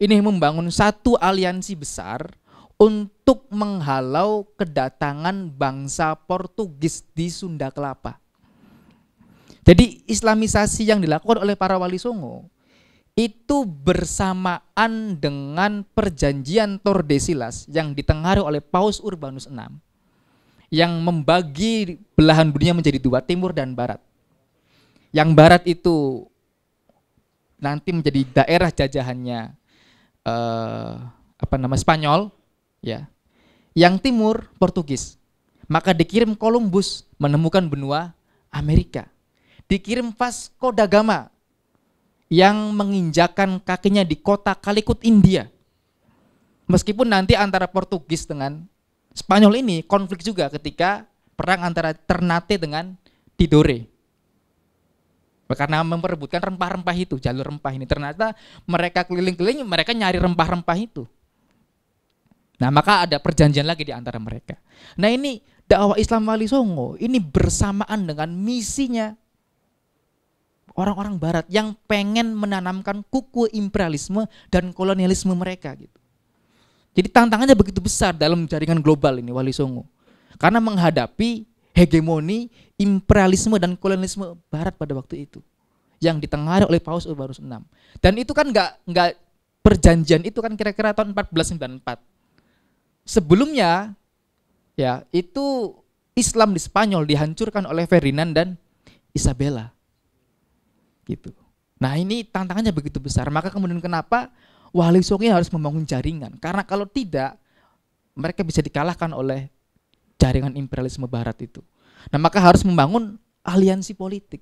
ini membangun satu aliansi besar untuk menghalau kedatangan bangsa Portugis di Sunda Kelapa. Jadi Islamisasi yang dilakukan oleh para Wali Songo itu bersamaan dengan perjanjian Tordesillas yang ditengaruhi oleh Paus Urbanus VI yang membagi belahan dunia menjadi dua, timur dan barat. Yang barat itu nanti menjadi daerah jajahannya Spanyol. Ya, yang timur Portugis. Maka dikirim Columbus menemukan benua Amerika. Dikirim Vasco da Gama yang menginjakan kakinya di kota Calicut, India. Meskipun nanti antara Portugis dengan Spanyol ini konflik juga ketika perang antara Ternate dengan Tidore. Karena memperebutkan rempah-rempah itu, jalur rempah ini. Ternyata mereka keliling-keliling, mereka nyari rempah-rempah itu. Nah, maka ada perjanjian lagi di antara mereka. Nah, ini dakwah Islam Wali Songo ini bersamaan dengan misinya orang-orang barat yang pengen menanamkan kuku imperialisme dan kolonialisme mereka gitu. Jadi tantangannya begitu besar dalam jaringan global ini Wali Songo. Karena menghadapi hegemoni imperialisme dan kolonialisme barat pada waktu itu yang ditengaruhi oleh Paus Urbanus VI. Dan itu kan enggak perjanjian itu kan kira-kira tahun 1494. Sebelumnya, ya itu Islam di Spanyol dihancurkan oleh Ferdinand dan Isabella, gitu. Nah, ini tantangannya begitu besar. Maka kemudian kenapa Wali Songo harus membangun jaringan? Karena kalau tidak, mereka bisa dikalahkan oleh jaringan imperialisme Barat itu. Nah, maka harus membangun aliansi politik.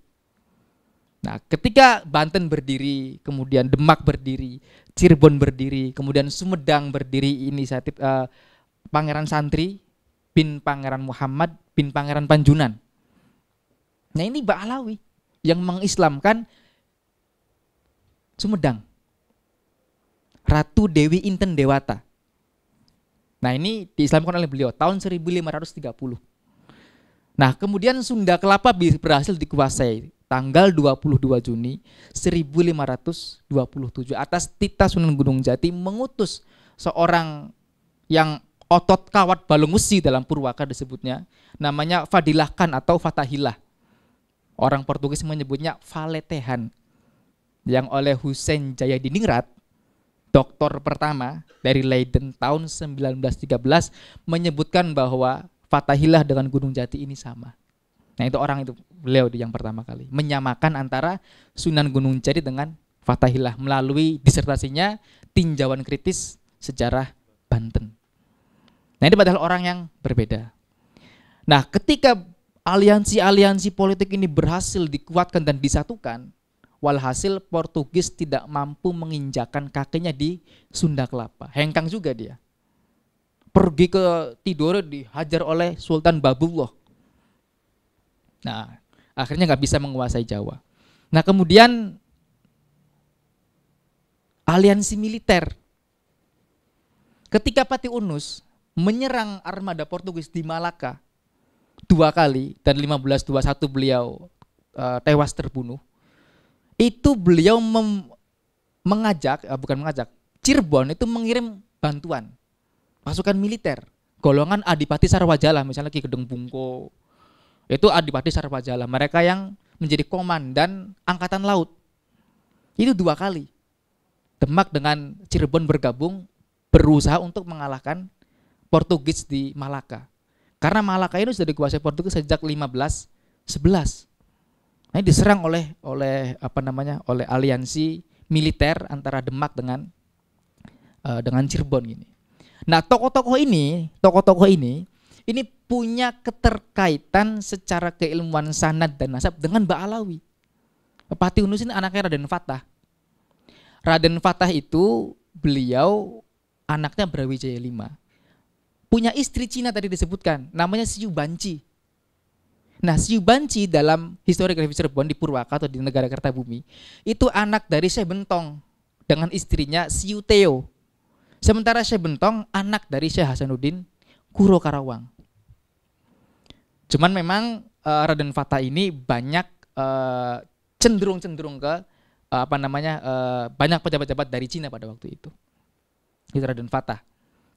Nah, ketika Banten berdiri, kemudian Demak berdiri, Cirebon berdiri, kemudian Sumedang berdiri, inisiatif Pangeran Santri bin Pangeran Muhammad bin Pangeran Panjunan. Nah, ini Baalawi yang mengislamkan Sumedang, Ratu Dewi Inten Dewata. Nah, ini diislamkan oleh beliau tahun 1530. Nah, kemudian Sunda Kelapa berhasil dikuasai tanggal 22 Juni 1527 atas titah Sunan Gunung Jati mengutus seorang yang otot kawat balung wesi dalam Purwaka disebutnya, namanya Fadilah Khan atau Fatahillah. Orang Portugis menyebutnya Valetehan, yang oleh Hussein Jayadiningrat, doktor pertama dari Leiden tahun 1913, menyebutkan bahwa Fatahillah dengan Gunung Jati ini sama. Nah itu orang itu, beliau yang pertama kali menyamakan antara Sunan Gunung Jati dengan Fatahillah melalui disertasinya Tinjauan Kritis Sejarah Banten. Nah ini padahal orang yang berbeda. Nah ketika aliansi-aliansi politik ini berhasil dikuatkan dan disatukan, walhasil Portugis tidak mampu menginjakan kakinya di Sunda Kelapa. Hengkang juga dia. Pergi ke Tidore dihajar oleh Sultan Babullah. Nah, akhirnya nggak bisa menguasai Jawa. Nah, kemudian aliansi militer. Ketika Pati Unus menyerang armada Portugis di Malaka 2 kali dan 1521 beliau tewas terbunuh. Itu beliau Cirebon itu mengirim bantuan pasukan militer golongan Adipati Sarwajala, misalnya Ki Gedeng Bungko itu Adipati Sarwajala, mereka yang menjadi komandan angkatan laut. Itu 2 kali Demak dengan Cirebon bergabung berusaha untuk mengalahkan Portugis di Malaka, karena Malaka itu sudah dikuasai Portugis sejak 1511. Nah, diserang oleh aliansi militer antara Demak dengan Cirebon gini. Nah, tokoh-tokoh ini punya keterkaitan secara keilmuan sanad dan nasab dengan Baalawi. Pati Unus ini anaknya Raden Fatah. Raden Fatah itu beliau anaknya Brawijaya V. Punya istri Cina tadi disebutkan, namanya Siu Banci. Nah, Siu Banci dalam historiografi Cirebon di Purwaka atau di negara Kertabumi itu anak dari Syekh Bentong dengan istrinya Siu Teo. Sementara Syekh Bentong anak dari Syekh Hasanuddin Kuro Karawang. Cuman memang Raden Fatah ini banyak cenderung ke banyak pejabat-pejabat dari Cina pada waktu itu. Itu Raden Fatah.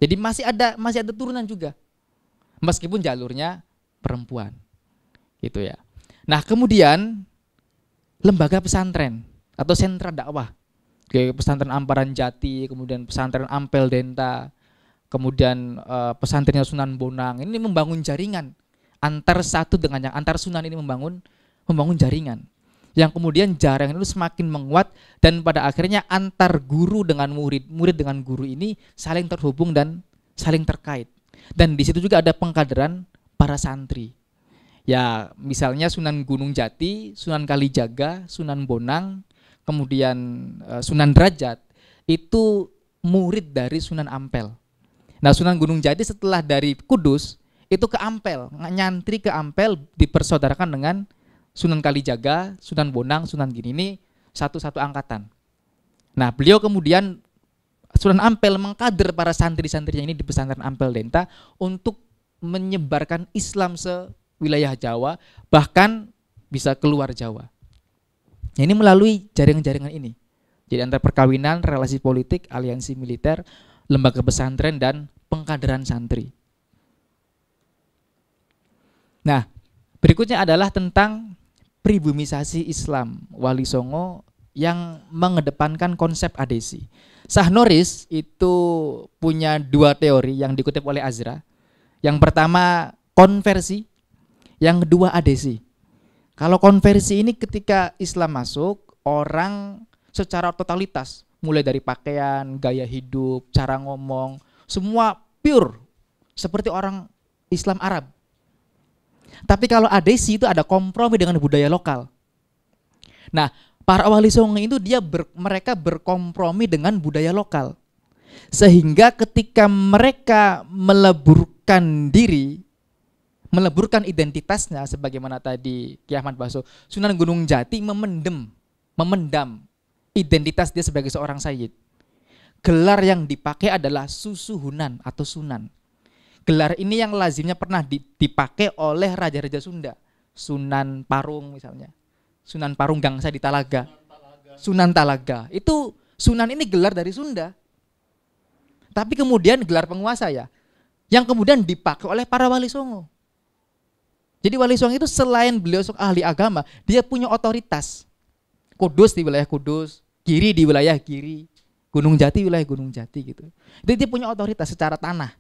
Jadi masih ada turunan juga. Meskipun jalurnya perempuan. Gitu ya. Nah kemudian lembaga pesantren atau sentra dakwah, kayak pesantren Amparan Jati, kemudian pesantren Ampel Denta, kemudian pesantrennya Sunan Bonang, ini membangun jaringan antar satu dengan yang antar sunan, ini membangun jaringan, yang kemudian jaringan itu semakin menguat dan pada akhirnya antar guru dengan murid, murid dengan guru ini saling terhubung dan saling terkait. Dan di situ juga ada pengkaderan para santri. Ya, misalnya Sunan Gunung Jati, Sunan Kalijaga, Sunan Bonang, kemudian Sunan Derajat, itu murid dari Sunan Ampel. Nah, Sunan Gunung Jati setelah dari Kudus, itu ke Ampel, nyantri ke Ampel, dipersaudarakan dengan Sunan Kalijaga, Sunan Bonang, Sunan Giri, ini satu-satu angkatan. Nah, beliau kemudian, Sunan Ampel mengkader para santri-santrinya ini di pesantren Ampel Denta untuk menyebarkan Islam wilayah Jawa, bahkan bisa keluar Jawa. Ini melalui jaringan-jaringan ini. Jadi antara perkawinan, relasi politik, aliansi militer, lembaga pesantren, dan pengkaderan santri. Nah, berikutnya adalah tentang pribumisasi Islam Wali Songo yang mengedepankan konsep adesi. Sahnoris itu punya 2 teori yang dikutip oleh Azra. Yang pertama konversi, yang kedua adesi. Kalau konversi ini ketika Islam masuk, orang secara totalitas, mulai dari pakaian, gaya hidup, cara ngomong, semua pure seperti orang Islam Arab. Tapi kalau adesi itu ada kompromi dengan budaya lokal. Nah, para wali songo itu mereka berkompromi dengan budaya lokal. Sehingga ketika mereka meleburkan diri, meleburkan identitasnya sebagaimana tadi Ki Ahmad Basso, Sunan Gunung Jati memendam identitas dia sebagai seorang sayyid. Gelar yang dipakai adalah Susuhunan atau Sunan. Gelar ini yang lazimnya pernah dipakai oleh raja-raja Sunda. Sunan Parung misalnya. Sunan Parung Gangsa di Talaga. Sunan Talaga. Itu Sunan ini gelar dari Sunda. Tapi kemudian gelar penguasa ya, yang kemudian dipakai oleh para wali songo. Jadi Wali Songo itu selain beliau ahli agama, dia punya otoritas. Kudus di wilayah Kudus, Giri di wilayah Giri, Gunung Jati wilayah Gunung Jati gitu. Jadi dia punya otoritas secara tanah.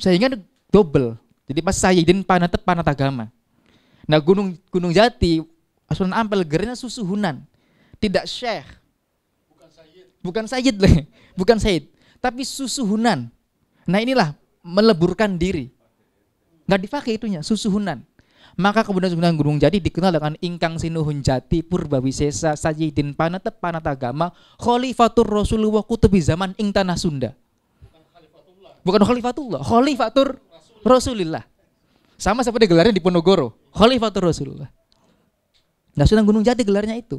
Sehingga double. Jadi pas Sayyidin Panatagama. Nah Gunung Jati, Sunan Ampel gernya susuhunan, tidak syekh. Bukan Sayyid, tapi susuhunan. Nah inilah meleburkan diri. Nggak dipakai itunya, susuhunan. Maka kemudian Sunan Gunung Jati dikenal dengan Ingkang Sinuhun Jati Purbawisesa Sayyidin Panatep Panatagama Khalifatur Rasulullah Kutubi Zaman ing Tanah Sunda. Bukan Khalifatullah, Khalifatur Rasulillah. Sama seperti gelarnya di Ponegoro, Khalifatur Rasulullah. Nah Sunan Gunung Jati gelarnya itu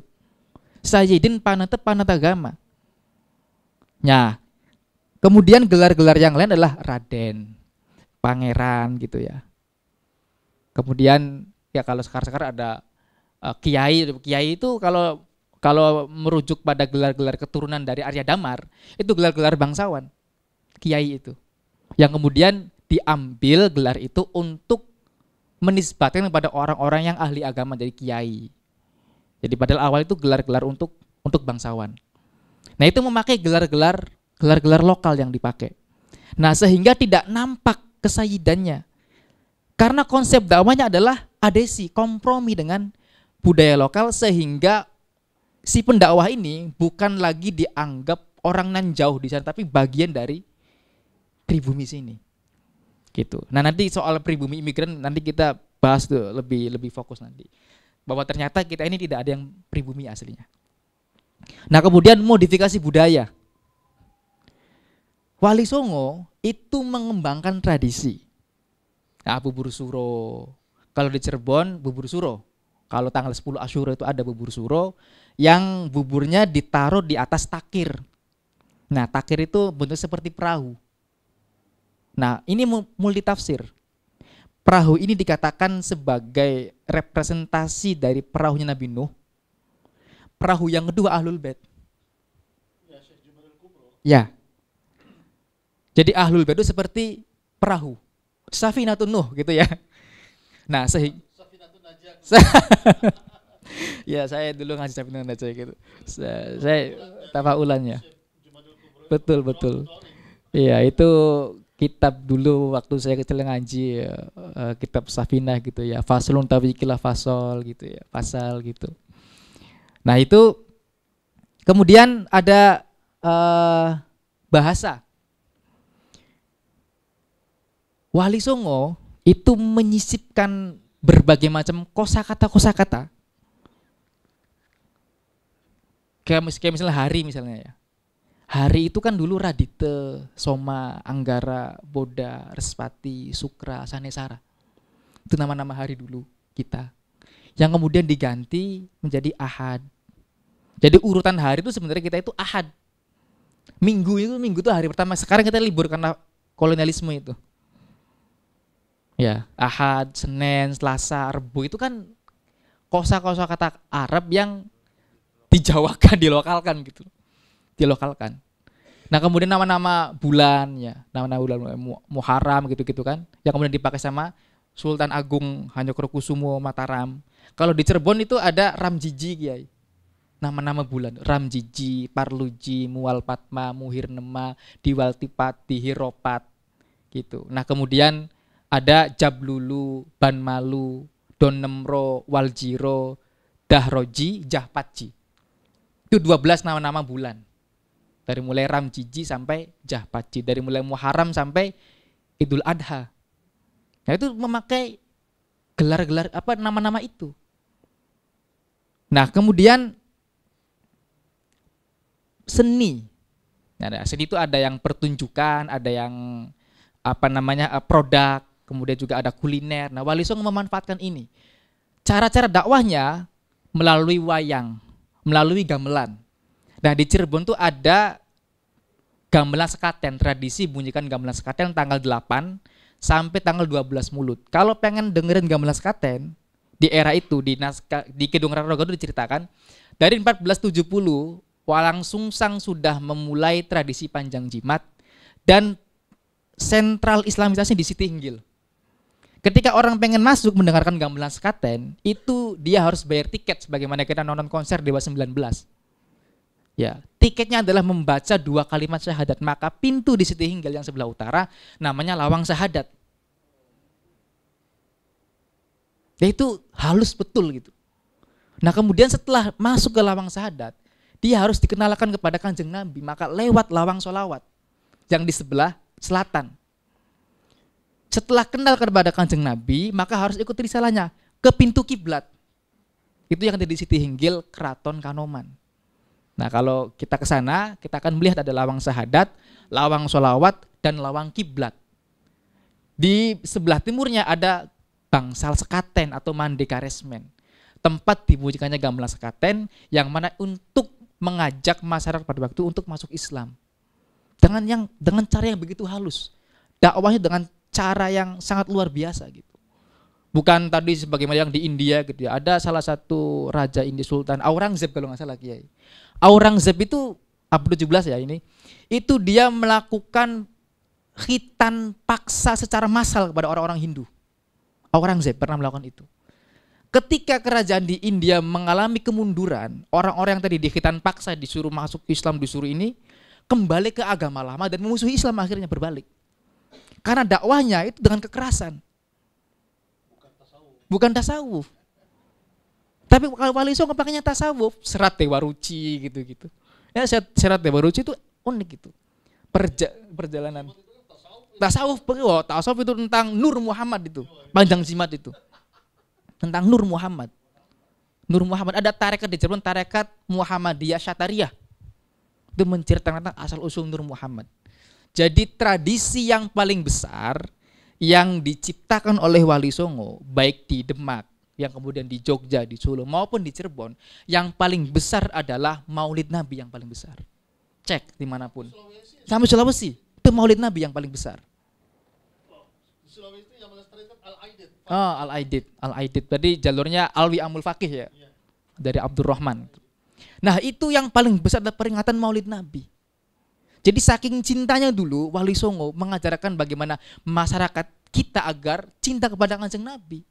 Sayyidin Panatep Panatagama. Nah kemudian gelar-gelar yang lain adalah Raden, Pangeran gitu ya. Kemudian ya kalau sekarang ada kiai itu kalau merujuk pada gelar-gelar keturunan dari Arya Damar, itu gelar-gelar bangsawan kiai itu. Yang kemudian diambil gelar itu untuk menisbatkan kepada orang-orang yang ahli agama jadi kiai. Jadi padahal awal itu gelar-gelar untuk bangsawan. Nah, itu memakai gelar-gelar lokal yang dipakai. Nah, sehingga tidak nampak kesayidannya. Karena konsep dakwahnya adalah adesi, kompromi dengan budaya lokal, sehingga si pendakwah ini bukan lagi dianggap orang nan jauh di sana, tapi bagian dari pribumi sini. Gitu. Nah, nanti soal pribumi imigran nanti kita bahas tuh lebih fokus nanti. Bahwa ternyata kita ini tidak ada yang pribumi aslinya. Nah, kemudian modifikasi budaya. Wali Songo itu mengembangkan tradisi. Nah, bubur suro. Kalau di Cirebon, bubur suro. Kalau tanggal 10 Asyura itu ada bubur suro yang buburnya ditaruh di atas takir. Nah, takir itu bentuknya seperti perahu. Nah, ini multitafsir. Perahu ini dikatakan sebagai representasi dari perahunya Nabi Nuh. Perahu yang kedua Ahlul Bait. Ya. Jadi Ahlul Bait itu seperti perahu, Safinatun Nuh gitu ya. Nah, Safinatun Najah. Ya, saya dulu ngaji Safinatun Najah gitu. Saya tafaulannya. Betul. Iya, itu kitab dulu waktu saya kecil ngaji kitab Safinah gitu ya. Faslun tawikilah fasol gitu ya, pasal gitu. Nah, itu kemudian ada bahasa. Wali Songo itu menyisipkan berbagai macam kosakata. Kayak misalnya hari misalnya ya. Hari itu kan dulu Radite, Soma, Anggara, Boda, Respati, Sukra, Sanesara. Itu nama-nama hari dulu kita. Yang kemudian diganti menjadi Ahad. Jadi urutan hari itu sebenarnya kita itu Ahad. Minggu itu hari pertama. Sekarang kita libur karena kolonialisme itu. Ya, Ahad, Senin, Selasa, Rebo itu kan kosa-kosa kata Arab yang dijawakan, dilokalkan gitu. Dilokalkan. Nah, kemudian nama-nama bulan ya, nama-nama bulan Muharram gitu-gitu kan, yang kemudian dipakai sama Sultan Agung Hanyokrokusumo Mataram. Kalau di Cirebon itu ada Ramjiji Kiai. Nama-nama bulan, Ramjiji, Parluji, Mualpatma, Muhirnema, Diwaltipati, Hiropat gitu. Nah, kemudian ada Jablulu, Banmalu, Donnemro, Waljiro, Dahroji, Jahpatji. Itu 12 nama-nama bulan. Dari mulai Ramjiji sampai Jahpatji, dari mulai Muharram sampai Idul Adha. Nah, itu memakai gelar-gelar nama-nama itu. Nah, kemudian seni. Nah, seni itu ada yang pertunjukan, ada yang produk, kemudian juga ada kuliner. Nah, Wali Songo memanfaatkan ini. Cara-cara dakwahnya melalui wayang, melalui gamelan. Nah, di Cirebon tuh ada gamelan sekaten, tradisi bunyikan gamelan sekaten tanggal 8 sampai tanggal 12 Mulut. Kalau pengen dengerin gamelan sekaten di era itu di naskah di Kidung Ranogodo diceritakan dari 1470 Walang Sungsang sudah memulai tradisi panjang jimat dan sentral islamisasi di Siti Hinggil. Ketika orang pengen masuk mendengarkan gamelan Sekaten, itu dia harus bayar tiket sebagaimana kita nonton konser Dewa 19. Ya, tiketnya adalah membaca 2 kalimat syahadat. Maka pintu di Siti Hinggal yang sebelah utara namanya Lawang Syahadat. Dia itu halus betul gitu. Nah, kemudian setelah masuk ke Lawang Syahadat, dia harus dikenalkan kepada Kanjeng Nabi, maka lewat Lawang Solawat yang di sebelah selatan. Setelah kenal kepada Kanjeng Nabi, maka harus ikut risalahnya ke pintu kiblat. Itu yang ada di Siti Hinggil, Keraton Kanoman. Nah, kalau kita ke sana, kita akan melihat ada Lawang Syahadat, Lawang Solawat, dan Lawang Kiblat. Di sebelah timurnya ada Bangsal Sekaten atau Mandekaresmen, tempat dibujikannya gamelan Sekaten yang mana untuk mengajak masyarakat pada waktu untuk masuk Islam dengan cara yang begitu halus, dakwahnya dengan cara yang sangat luar biasa gitu. Bukan tadi sebagaimana yang di India gitu ya. Ada salah satu raja India, Sultan Aurangzeb kalau nggak salah Kiai. Aurangzeb itu abad 17 ya ini. Itu dia melakukan khitan paksa secara massal kepada orang-orang Hindu. Aurangzeb pernah melakukan itu. Ketika kerajaan di India mengalami kemunduran, orang-orang yang tadi di khitan paksa disuruh masuk Islam, disuruh ini kembali ke agama lama dan memusuhi Islam, akhirnya berbalik. Karena dakwahnya itu dengan kekerasan. Bukan tasawuf. Tapi kalau Wali Songo pakainya tasawuf, Serat Dewa Ruci gitu-gitu. Ya, Serat Dewa Ruci itu unik gitu. Perjalanan. Tasawuf itu tentang Nur Muhammad itu. Panjang simat itu. Tentang Nur Muhammad. Nur Muhammad, ada tarekat di Cirebon, tarekat Muhammadiyah Syatariyah. Itu menceritakan tentang asal-usul Nur Muhammad. Jadi tradisi yang paling besar yang diciptakan oleh Wali Songo, baik di Demak, yang kemudian di Jogja, di Solo, maupun di Cirebon, yang paling besar adalah Maulid Nabi yang paling besar. Cek dimanapun. Sampai Sulawesi, itu Maulid Nabi yang paling besar. Sulawesi yang melestarikan Al-Aidid. Oh, Al-Aidid. Al-Aidid, tadi jalurnya Alwi Amul Fakih ya, dari Abdurrahman. Nah, itu yang paling besar adalah peringatan Maulid Nabi. Jadi saking cintanya dulu Wali Songo mengajarkan bagaimana masyarakat kita agar cinta kepada Kanjeng Nabi.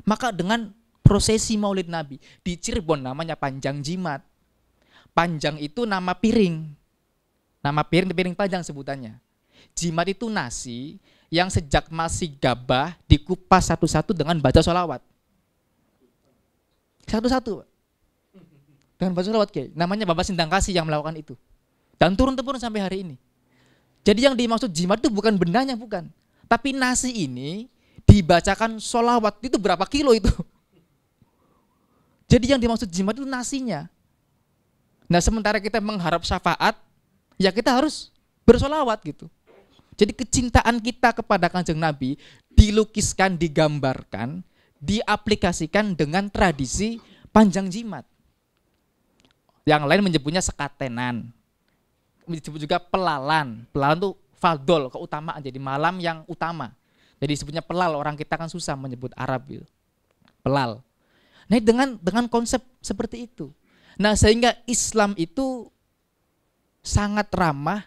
Maka dengan prosesi Maulid Nabi di Cirebon namanya panjang jimat. Panjang itu nama piring. Nama piring, piring panjang sebutannya. Jimat itu nasi yang sejak masih gabah dikupas satu-satu dengan baca sholawat. Satu-satu. Dengan baca sholawat, Kiai. Namanya Bapak Sindang Kasih yang melakukan itu. Dan turun-temurun sampai hari ini. Jadi yang dimaksud jimat itu bukan bendanya, bukan. Tapi nasi ini dibacakan sholawat, itu berapa kilo itu. Jadi yang dimaksud jimat itu nasinya. Nah, sementara kita mengharap syafaat, ya kita harus bersolawat gitu. Jadi kecintaan kita kepada Kanjeng Nabi dilukiskan, digambarkan, diaplikasikan dengan tradisi panjang jimat. Yang lain menyebutnya sekatenan. Disebut juga pelalan. Pelalan itu fadol, keutamaan, jadi malam yang utama. Jadi disebutnya pelal, orang kita kan susah menyebut Arab gitu. Pelal. Nah, dengan konsep seperti itu. Nah, sehingga Islam itu sangat ramah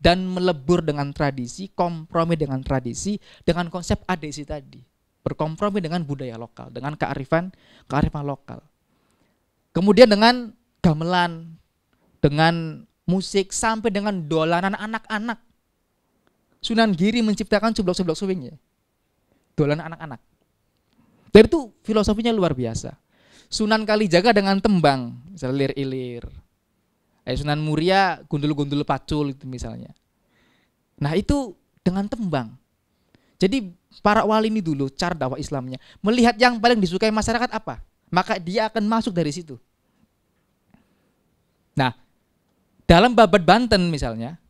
dan melebur dengan tradisi, kompromi dengan tradisi, dengan konsep adesi tadi. Berkompromi dengan budaya lokal, dengan kearifan lokal. Kemudian dengan gamelan, dengan musik, sampai dengan dolanan anak-anak. Sunan Giri menciptakan seblak-seblak suwing ya. Dolanan anak-anak. Dari itu filosofinya luar biasa. Sunan Kalijaga dengan tembang, misalnya lir-ilir. Sunan Muria gundul-gundul pacul itu misalnya. Nah, itu dengan tembang. Jadi para wali ini dulu cara dakwah Islamnya, melihat yang paling disukai masyarakat apa, maka dia akan masuk dari situ. Nah, dalam Babat Banten misalnya,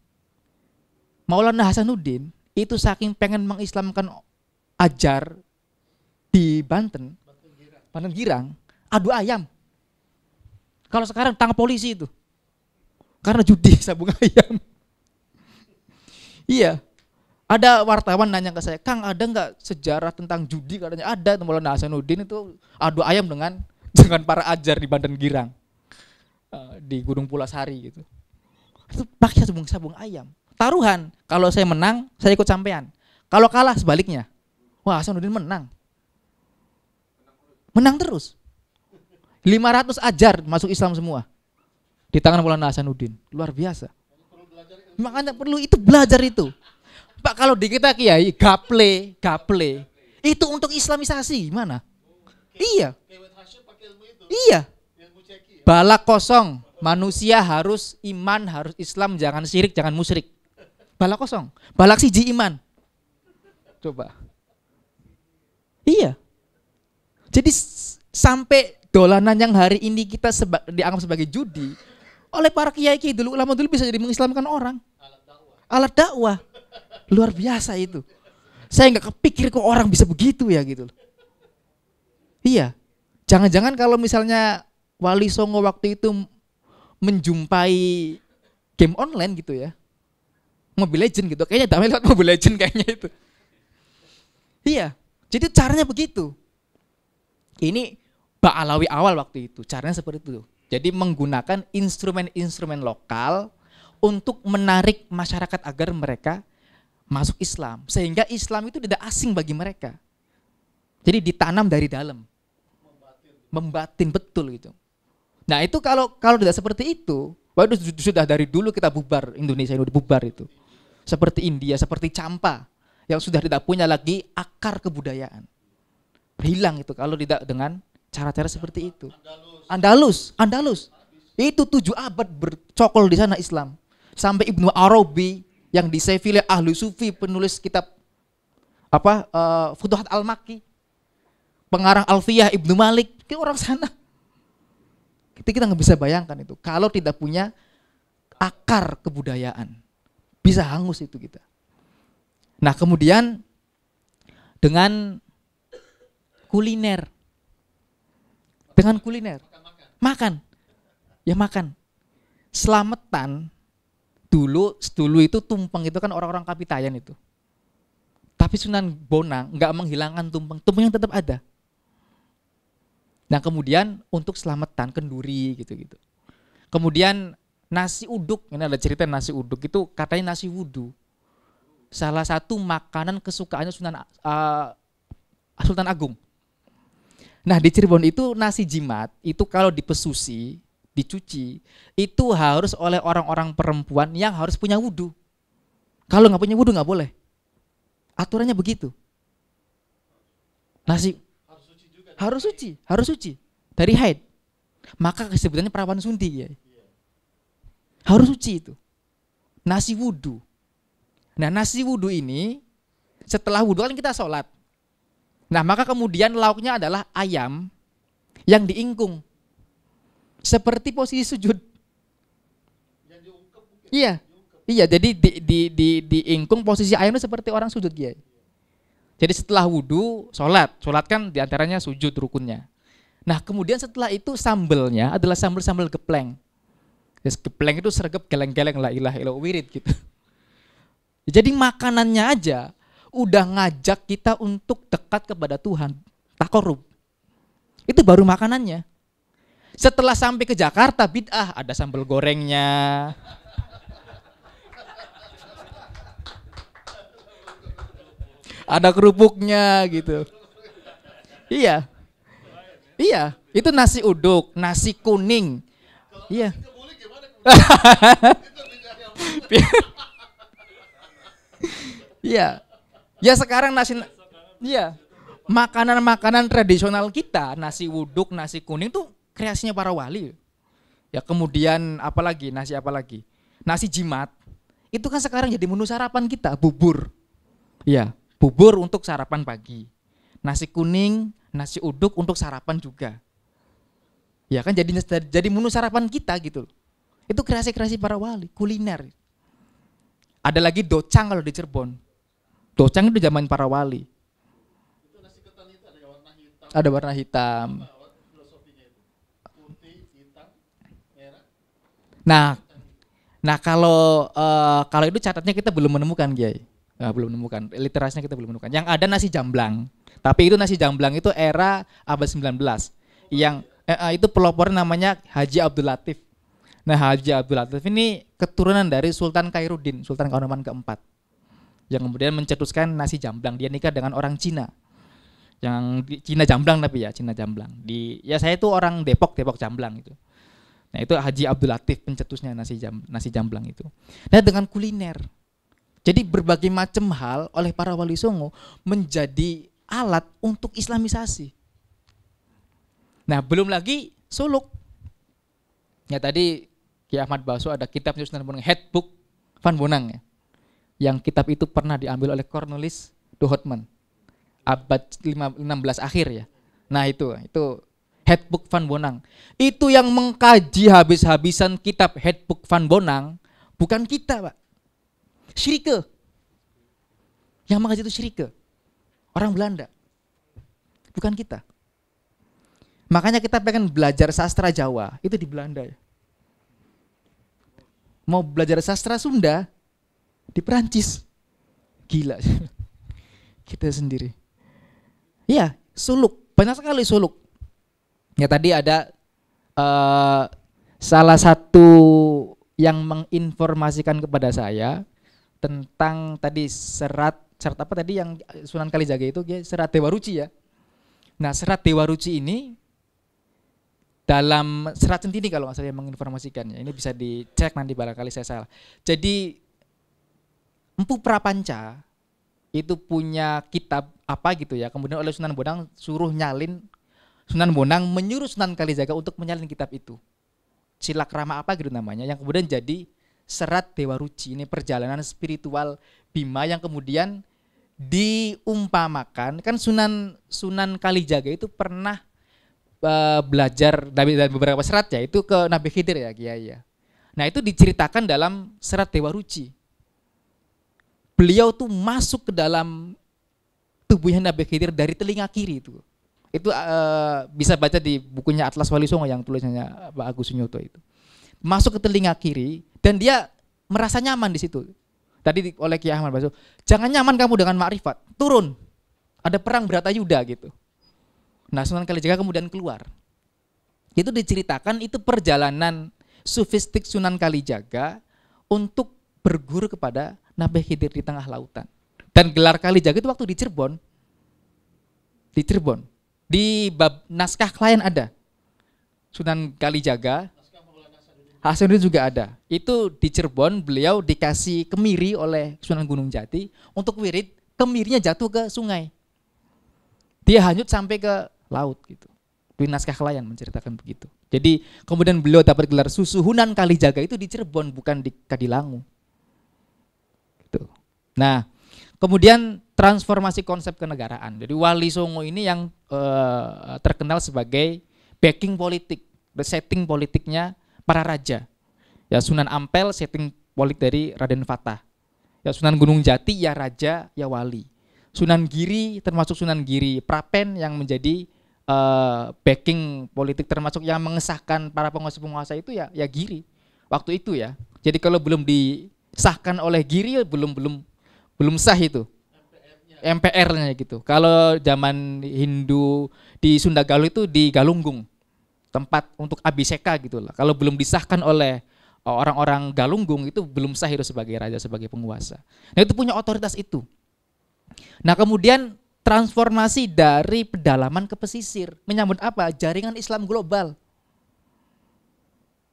Maulana Hasanuddin itu saking pengen mengislamkan ajar di Banten, Banten Girang, adu ayam. Kalau sekarang tangkap polisi itu, karena judi sabung ayam. Iya, ada wartawan nanya ke saya, Kang, ada nggak sejarah tentang judi? Katanya ada. Maulana Hasanuddin itu adu ayam dengan para ajar di Banten Girang, di Gunung Pulasari gitu. Itu pakai sabung ayam. Taruhan, kalau saya menang, saya ikut sampean. Kalau kalah sebaliknya. Wah, Hasanuddin menang. Menang terus. 500 ajar masuk Islam semua. Di tangan Maulana Hasanuddin. Luar biasa. Makanya perlu itu belajar itu. Pak, kalau di kita kiai gaple. Itu untuk Islamisasi gimana? Iya. Iya. Balak kosong, manusia harus iman, harus Islam, jangan syirik, jangan musyrik. Balak kosong, balak siji iman. Coba. Iya. Jadi sampai dolanan yang hari ini kita dianggap sebagai judi oleh para kiai dulu, ulama dulu bisa jadi mengislamkan orang. Alat dakwah. Luar biasa itu. Saya nggak kepikir kok orang bisa begitu ya gitu. Iya. Jangan-jangan kalau misalnya Wali Songo waktu itu menjumpai game online gitu ya. Mobile Legend gitu. Kayaknya damai lewat Mobile Legend kayaknya itu. Iya. Jadi caranya begitu. Ini Baalawi awal waktu itu, caranya seperti itu. Jadi menggunakan instrumen-instrumen lokal untuk menarik masyarakat agar mereka masuk Islam. Sehingga Islam itu tidak asing bagi mereka. Jadi ditanam dari dalam. Membatin betul gitu. Nah itu kalau tidak seperti itu, waduh sudah dari dulu kita bubar, Indonesia itu dibubar itu. Seperti India, seperti Campa yang sudah tidak punya lagi akar kebudayaan. Hilang itu kalau tidak dengan cara-cara seperti itu. Andalus. Itu 7 abad bercokol di sana Islam. Sampai Ibnu Arabi yang di Seville, ahli sufi, penulis kitab apa Futuhat Al-Makki, pengarang Alfiyah Ibnu Malik, itu orang sana. Kita nggak bisa bayangkan itu kalau tidak punya akar kebudayaan. Bisa hangus itu kita. Nah, kemudian dengan kuliner. Dengan kuliner, makan. Selametan dulu itu tumpeng itu kan orang-orang Kapitayan itu. Tapi Sunan Bonang nggak menghilangkan tumpeng yang tetap ada. Nah kemudian untuk selametan kenduri gitu. Kemudian nasi uduk, ini ada cerita nasi uduk itu katanya nasi wudu. Salah satu makanan kesukaannya Sultan Agung. Nah di Cirebon itu nasi jimat, itu kalau dipesusi, dicuci, itu harus oleh orang-orang perempuan yang harus punya wudu. Kalau nggak punya wudu nggak boleh. Aturannya begitu. Nasi harus suci dari haid. Maka kesebutannya perawan sunti ya. Harus suci itu. Nasi wudu. Nah nasi wudu ini setelah wudu kan kita sholat. Nah maka kemudian lauknya adalah ayam yang diingkung. Seperti posisi sujud. Yang diungkep, bukan? Iya. Diungkep. Iya, jadi diingkung posisi ayamnya seperti orang sujud ya. Jadi setelah wudu, sholat kan diantaranya sujud rukunnya. Nah kemudian setelah itu sambelnya adalah sambel gepleng. Yes, gepleng itu sergap geleng-geleng la ilaha illallah wirid gitu. Jadi makanannya aja udah ngajak kita untuk dekat kepada Tuhan, takorub. Itu baru makanannya. Setelah sampai ke Jakarta, bid'ah, ada sambal gorengnya. Ada kerupuknya gitu. Iya. Iya, itu nasi uduk, nasi kuning. Iya. Iya. Ya sekarang nasi, ya makanan-makanan tradisional kita, nasi uduk, nasi kuning tuh kreasinya para wali. Ya kemudian apalagi? Nasi jimat. Itu kan sekarang jadi menu sarapan kita, bubur. Ya, bubur untuk sarapan pagi. Nasi kuning, nasi uduk untuk sarapan juga. Ya kan jadi menu sarapan kita gitu. Itu kreasi-kreasi para wali, kuliner. Ada lagi docang kalau di Cirebon. Docang itu zaman para wali. Itu nasi ketan itu ada warna hitam. Ada warna hitam. Putih, hitam, merah. Nah kalau itu catatnya kita belum menemukan, Kiai. Belum menemukan. Literasinya kita belum menemukan. Yang ada nasi jamblang. Tapi itu nasi jamblang itu era abad 19. Yang itu pelopor namanya Haji Abdul Latif. Nah, Haji Abdul Latif ini keturunan dari Sultan Khairuddin, Sultan Kanoman keempat. yang kemudian mencetuskan nasi jamblang. Dia nikah dengan orang Cina, yang Cina jamblang tapi ya Cina jamblang. Di ya saya itu orang Depok jamblang itu. Nah itu Haji Abdul Latif pencetusnya nasi jamblang itu. Nah dengan kuliner, jadi berbagai macam hal oleh para Wali Songo menjadi alat untuk Islamisasi. Nah belum lagi suluk. Ya tadi Ki Ahmad Basso ada kitab Sunan Bonang, Headbook Van Bonang ya. Yang kitab itu pernah diambil oleh Cornelis de Houtman abad 16 akhir ya. Nah itu Headbook Van Bonang. Itu yang mengkaji habis-habisan kitab Headbook Van Bonang bukan kita, Pak. Syirike. Yang mengkaji itu Syirike. Orang Belanda. Bukan kita. Makanya kita pengen belajar sastra Jawa, itu di Belanda ya. Mau belajar sastra Sunda, di Perancis. Gila, kita sendiri. Iya, suluk, banyak sekali suluk. Ya tadi ada salah satu yang menginformasikan kepada saya tentang tadi serat apa tadi yang Sunan Kalijaga itu, serat Dewa Ruci ya. Nah serat Dewa Ruci ini, dalam serat Centini kalau nggak salah yang menginformasikannya, ini bisa dicek nanti barangkali saya salah. Jadi Empu Prapanca itu punya kitab apa gitu ya, kemudian oleh Sunan Bonang suruh nyalin, Sunan Bonang menyuruh Sunan Kalijaga untuk menyalin kitab itu. Cilakrama apa gitu namanya, yang kemudian jadi serat Dewa Ruci. Ini perjalanan spiritual Bima yang kemudian diumpamakan, kan Sunan Kalijaga itu pernah belajar dari beberapa serat ya, itu ke Nabi Khidir ya Kiai ya. Nah itu diceritakan dalam serat Dewa Ruci. Beliau tuh masuk ke dalam tubuhnya Nabi Khidir dari telinga kiri itu. Itu bisa baca di bukunya Atlas Wali Songo yang tulisannya Pak Agus Sunyoto itu. Masuk ke telinga kiri dan dia merasa nyaman di situ. Tadi oleh Ki Ahmad Basso, jangan nyaman kamu dengan makrifat, turun. Ada perang Bratayuda gitu. Nah Sunan Kalijaga kemudian keluar. Itu diceritakan itu perjalanan sufistik Sunan Kalijaga untuk berguru kepada Nabi Khidir di tengah lautan. Dan gelar Kalijaga itu waktu di Cirebon. Di Cirebon. Di bab naskah klien ada. Sunan Kalijaga. Hasanuddin juga ada. Itu di Cirebon beliau dikasih kemiri oleh Sunan Gunung Jati untuk wirid, kemirinya jatuh ke sungai. Dia hanyut sampai ke laut gitu. Di naskah Kelayan menceritakan begitu. Jadi kemudian beliau dapat gelar Susuhunan Kalijaga itu di Cirebon bukan di Kadilangu. Gitu. Nah, kemudian transformasi konsep kenegaraan. Jadi Wali Songo ini yang terkenal sebagai backing politik, setting politiknya para raja. Ya Sunan Ampel setting politik dari Raden Fatah. Ya Sunan Gunung Jati ya raja ya wali. Sunan Giri termasuk Sunan Giri Prapen yang menjadi backing politik, termasuk yang mengesahkan para penguasa-penguasa itu ya Giri waktu itu ya. Jadi kalau belum disahkan oleh Giri belum sah itu MPR-nya gitu. Kalau zaman Hindu di Sunda Galuh itu di Galunggung, tempat untuk abiseka gitu lah. Kalau belum disahkan oleh orang-orang Galunggung itu belum sah itu sebagai raja, sebagai penguasa. Nah itu punya otoritas itu. Nah kemudian transformasi dari pedalaman ke pesisir, menyambut apa? Jaringan Islam global.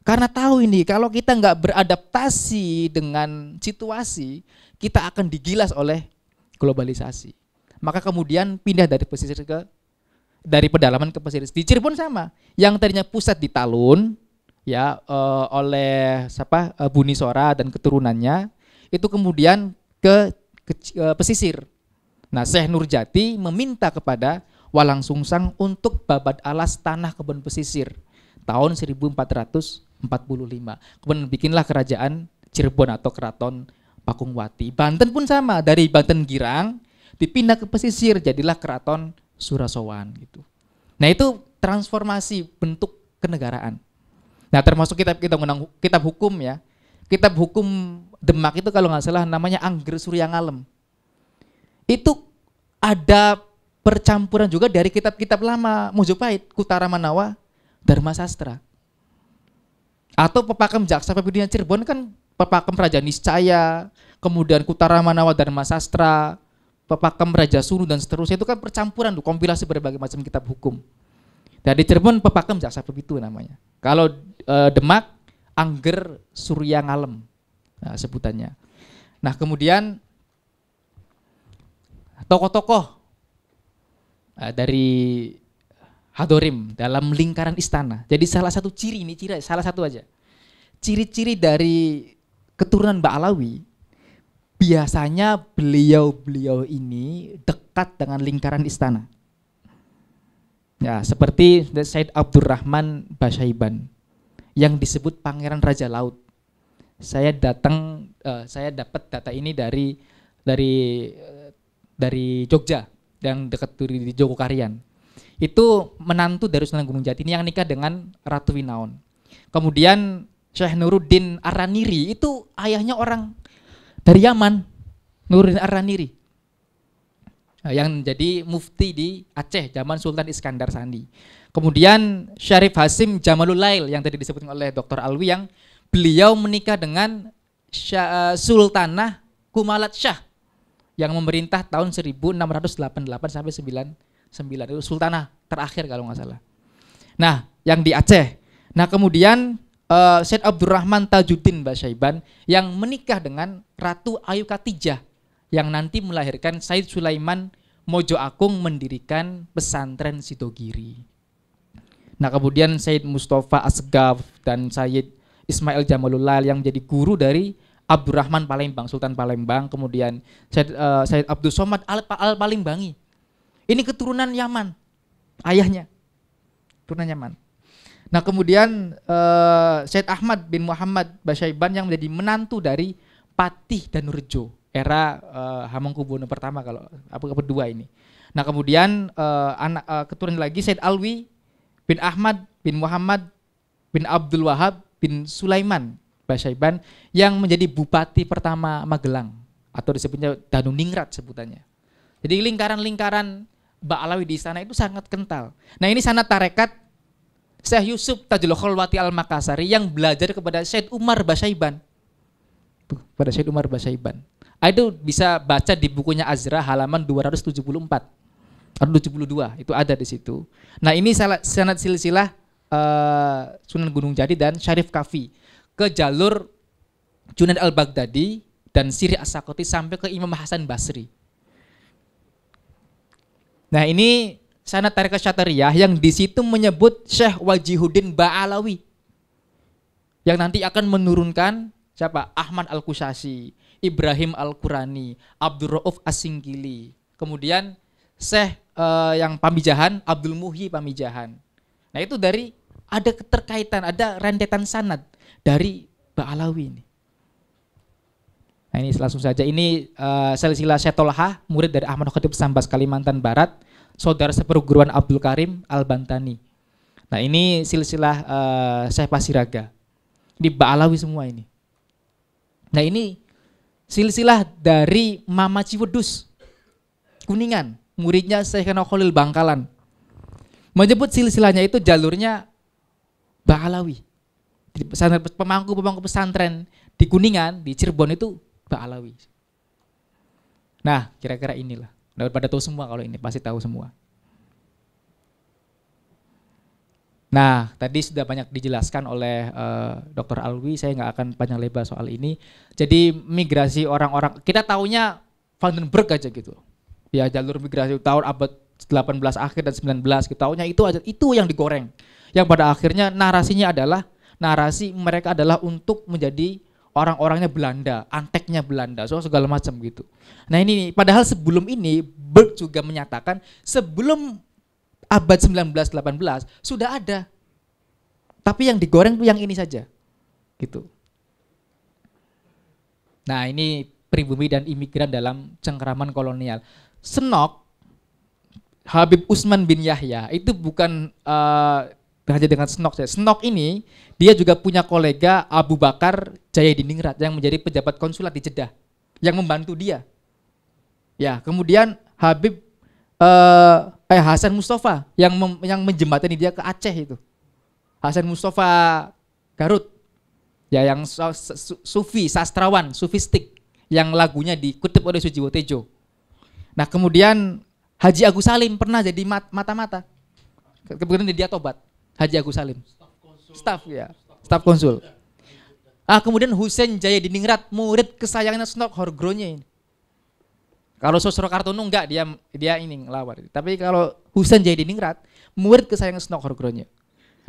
Karena tahu ini kalau kita nggak beradaptasi dengan situasi, kita akan digilas oleh globalisasi. Maka kemudian pindah dari pesisir ke, dari pedalaman ke pesisir. Di Cirebon sama, yang tadinya pusat di Talun ya oleh siapa Buni Sora dan keturunannya, itu kemudian ke pesisir. Nah, Syekh Nurjati meminta kepada Walang Sungsang untuk babat alas tanah kebun pesisir tahun 1445. Kemudian bikinlah kerajaan Cirebon atau Keraton Pakungwati. Banten pun sama, dari Banten Girang dipindah ke pesisir, jadilah Keraton Surasowan gitu. Nah, itu transformasi bentuk kenegaraan. Nah, termasuk kitab hukum ya. Kitab hukum Demak itu kalau nggak salah namanya Angger Surya Ngalem. Itu ada percampuran juga dari kitab-kitab lama Mojopahit, Kutara Manawa, Dharma Sastra. Atau Pepakem Jaksa Pepidunnya Cirebon kan Pepakem Raja Niscaya, kemudian Kutaramanawa Dharma Sastra, Pepakem Raja Sulu dan seterusnya, itu kan percampuran tuh, kompilasi berbagai macam kitab hukum. Dan di Cirebon Pepakem Jaksa Begitu namanya. Kalau Demak Angger Surya Ngalem, nah, sebutannya. Nah kemudian tokoh-tokoh dari Hadorim dalam lingkaran istana. Jadi salah satu ciri, ini ciri salah satu aja, ciri-ciri dari keturunan Baalawi, biasanya beliau-beliau ini dekat dengan lingkaran istana. Ya, seperti Said Abdurrahman Basyaiban yang disebut Pangeran Raja Laut. Saya dapat data ini dari Jogja, yang dekat di Jogokarian. Itu menantu dari Sunan Gunung Jati ini yang nikah dengan Ratu Winaon. Kemudian Syekh Nuruddin Ar-Raniri itu ayahnya orang dari Yaman, Nuruddin Ar-Raniri, yang jadi mufti di Aceh zaman Sultan Iskandar Sandi. Kemudian Syarif Hasim Jamalul Lail yang tadi disebutkan oleh Dr. Alwi, yang beliau menikah dengan Sultanah Kumalat Syah yang memerintah tahun 1688 sampai 99, itu sultanah terakhir kalau nggak salah. Nah, yang di Aceh. Nah, kemudian Syed Abdurrahman Tajuddin Basyaiban yang menikah dengan Ratu Ayu Katijah yang nanti melahirkan Said Sulaiman Mojoakung, mendirikan pesantren Sidogiri. Nah kemudian Said Mustafa Asgaf dan Said Ismail Jamalul Lail yang menjadi guru dari Abdurrahman Palembang, Sultan Palembang. Kemudian Said Abdul Somad Al-Palembanghi, ini keturunan Yaman, ayahnya keturunan Yaman. Nah kemudian Syed Ahmad bin Muhammad Basyaiban yang menjadi menantu dari Patih Danurejo, era Hamengkubuwono pertama kalau apa kedua ini. Nah kemudian keturunan lagi Syed Alwi bin Ahmad bin Muhammad bin Abdul Wahab bin Sulaiman Basyaiban yang menjadi bupati pertama Magelang, atau disebutnya Danuningrat sebutannya. Jadi lingkaran-lingkaran Baalawi di sana itu sangat kental. Nah ini sanad tarekat Syekh Yusuf Tajul Khalwati Al-Makassari yang belajar kepada Syed Umar Basyaiban. Pada Syed Umar Basyaiban. Itu bisa baca di bukunya Azra halaman 274 atau 72, itu ada di situ. Nah, ini sanad silsilah Sunan Gunung Jati dan Syarif Kafi ke jalur Junaid Al-Baghdadi dan Siri As-Sakoti sampai ke Imam Hasan Basri. Nah, ini sanad tarekat Syatariyah yang di situ menyebut Syekh Wajihuddin Baalawi yang nanti akan menurunkan siapa? Ahmad Al-Kusasi, Ibrahim Al-Qurani, Abdurrauf As-Singkili, kemudian Syekh yang Pamijahan, Abdul Muhyi Pamijahan. Nah itu dari ada keterkaitan, ada rentetan sanad dari Baalawi ini. Nah ini langsung saja, ini silsilah Syetolha, murid dari Ahmad Khatib Sambas Kalimantan Barat, saudara seperguruan Abdul Karim Al-Bantani. Nah ini silsilah Syekh Pasiraga. Ini Baalawi semua ini. Nah ini silsilah dari Mama Ciwedus Kuningan, muridnya Syekh Khalil Bangkalan. Menyebut silsilahnya itu jalurnya Baalawi. Pemangku-pemangku pesantren di Kuningan, di Cirebon itu Baalawi. Nah kira-kira inilah. Daripada tahu semua kalau ini, pasti tahu semua. Nah, tadi sudah banyak dijelaskan oleh Dr. Alwi, saya nggak akan panjang lebar soal ini. Jadi migrasi orang-orang, kita taunya Vandenberg aja gitu. Ya jalur migrasi tahun abad 18 akhir dan 19, kita taunya itu aja, itu yang digoreng. Yang pada akhirnya narasinya adalah, narasi mereka adalah untuk menjadi orang-orangnya Belanda, anteknya Belanda, so segala macam gitu. Nah ini, padahal sebelum ini Berg juga menyatakan sebelum abad 19-18 sudah ada. Tapi yang digoreng tuh yang ini saja, gitu. Nah ini pribumi dan imigran dalam cengkeraman kolonial. Senok, Habib Usman bin Yahya, itu bukan hanya dengan Senok saja. Senok ini dia juga punya kolega Abu Bakar Jayadiningrat yang menjadi pejabat konsulat di Jeddah yang membantu dia. Ya, kemudian Habib Hasan Mustafa yang menjembatani dia ke Aceh itu. Hasan Mustafa Garut. Ya yang sufi sastrawan, sufistik yang lagunya dikutip oleh Sujiwo Tejo. Nah kemudian Haji Agus Salim pernah jadi mata-mata. Kemudian dia tobat, Haji Agus Salim. Staf konsul. Ah kemudian Husein Jayadiningrat, murid kesayangannya Snok Horgronye ini. Kalau Sosrokartono enggak, dia ini ngelawan. Tapi kalau Husein Jayadiningrat, murid kesayangan Snok Horgronye.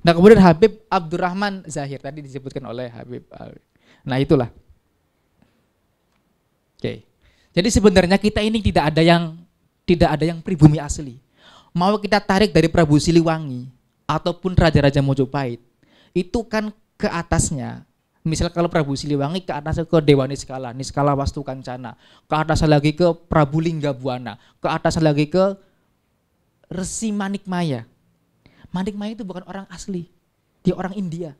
Nah kemudian Habib Abdurrahman Zahir, tadi disebutkan oleh Habib Alwi. Nah itulah. Oke. Jadi sebenarnya kita ini tidak ada yang pribumi asli. Mau kita tarik dari Prabu Siliwangi ataupun Raja-Raja Mojopahit, itu kan ke atasnya. Misal kalau Prabu Siliwangi ke atasnya ke Dewa Niskala, Niskala Wastu Kancana, ke atasnya lagi ke Prabu Linggabuana, ke atasnya lagi ke Resi Manikmaya. Manikmaya itu bukan orang asli, dia orang India.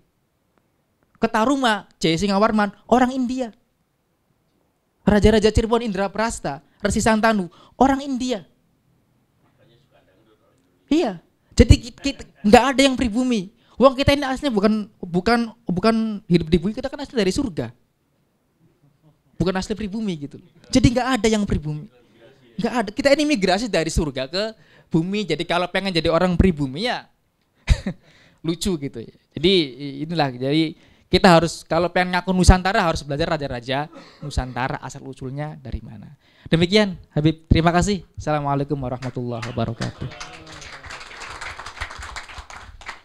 Ketaruma, Jaya Singawarman, orang India. Raja-Raja Cirebon, Indra Prasta, Resi Santanu, orang India. Iya, jadi nggak ada yang pribumi. Wong kita ini aslinya bukan hidup di bumi, kita kan asli dari surga. Bukan asli pribumi gitu. Jadi nggak ada yang pribumi. Nggak ada. Kita ini migrasi dari surga ke bumi. Jadi kalau pengen jadi orang pribumi ya lucu gitu. Jadi inilah. Jadi kita harus kalau pengen ngaku Nusantara harus belajar raja-raja Nusantara asal usulnya dari mana. Demikian Habib, terima kasih. Assalamualaikum warahmatullahi wabarakatuh.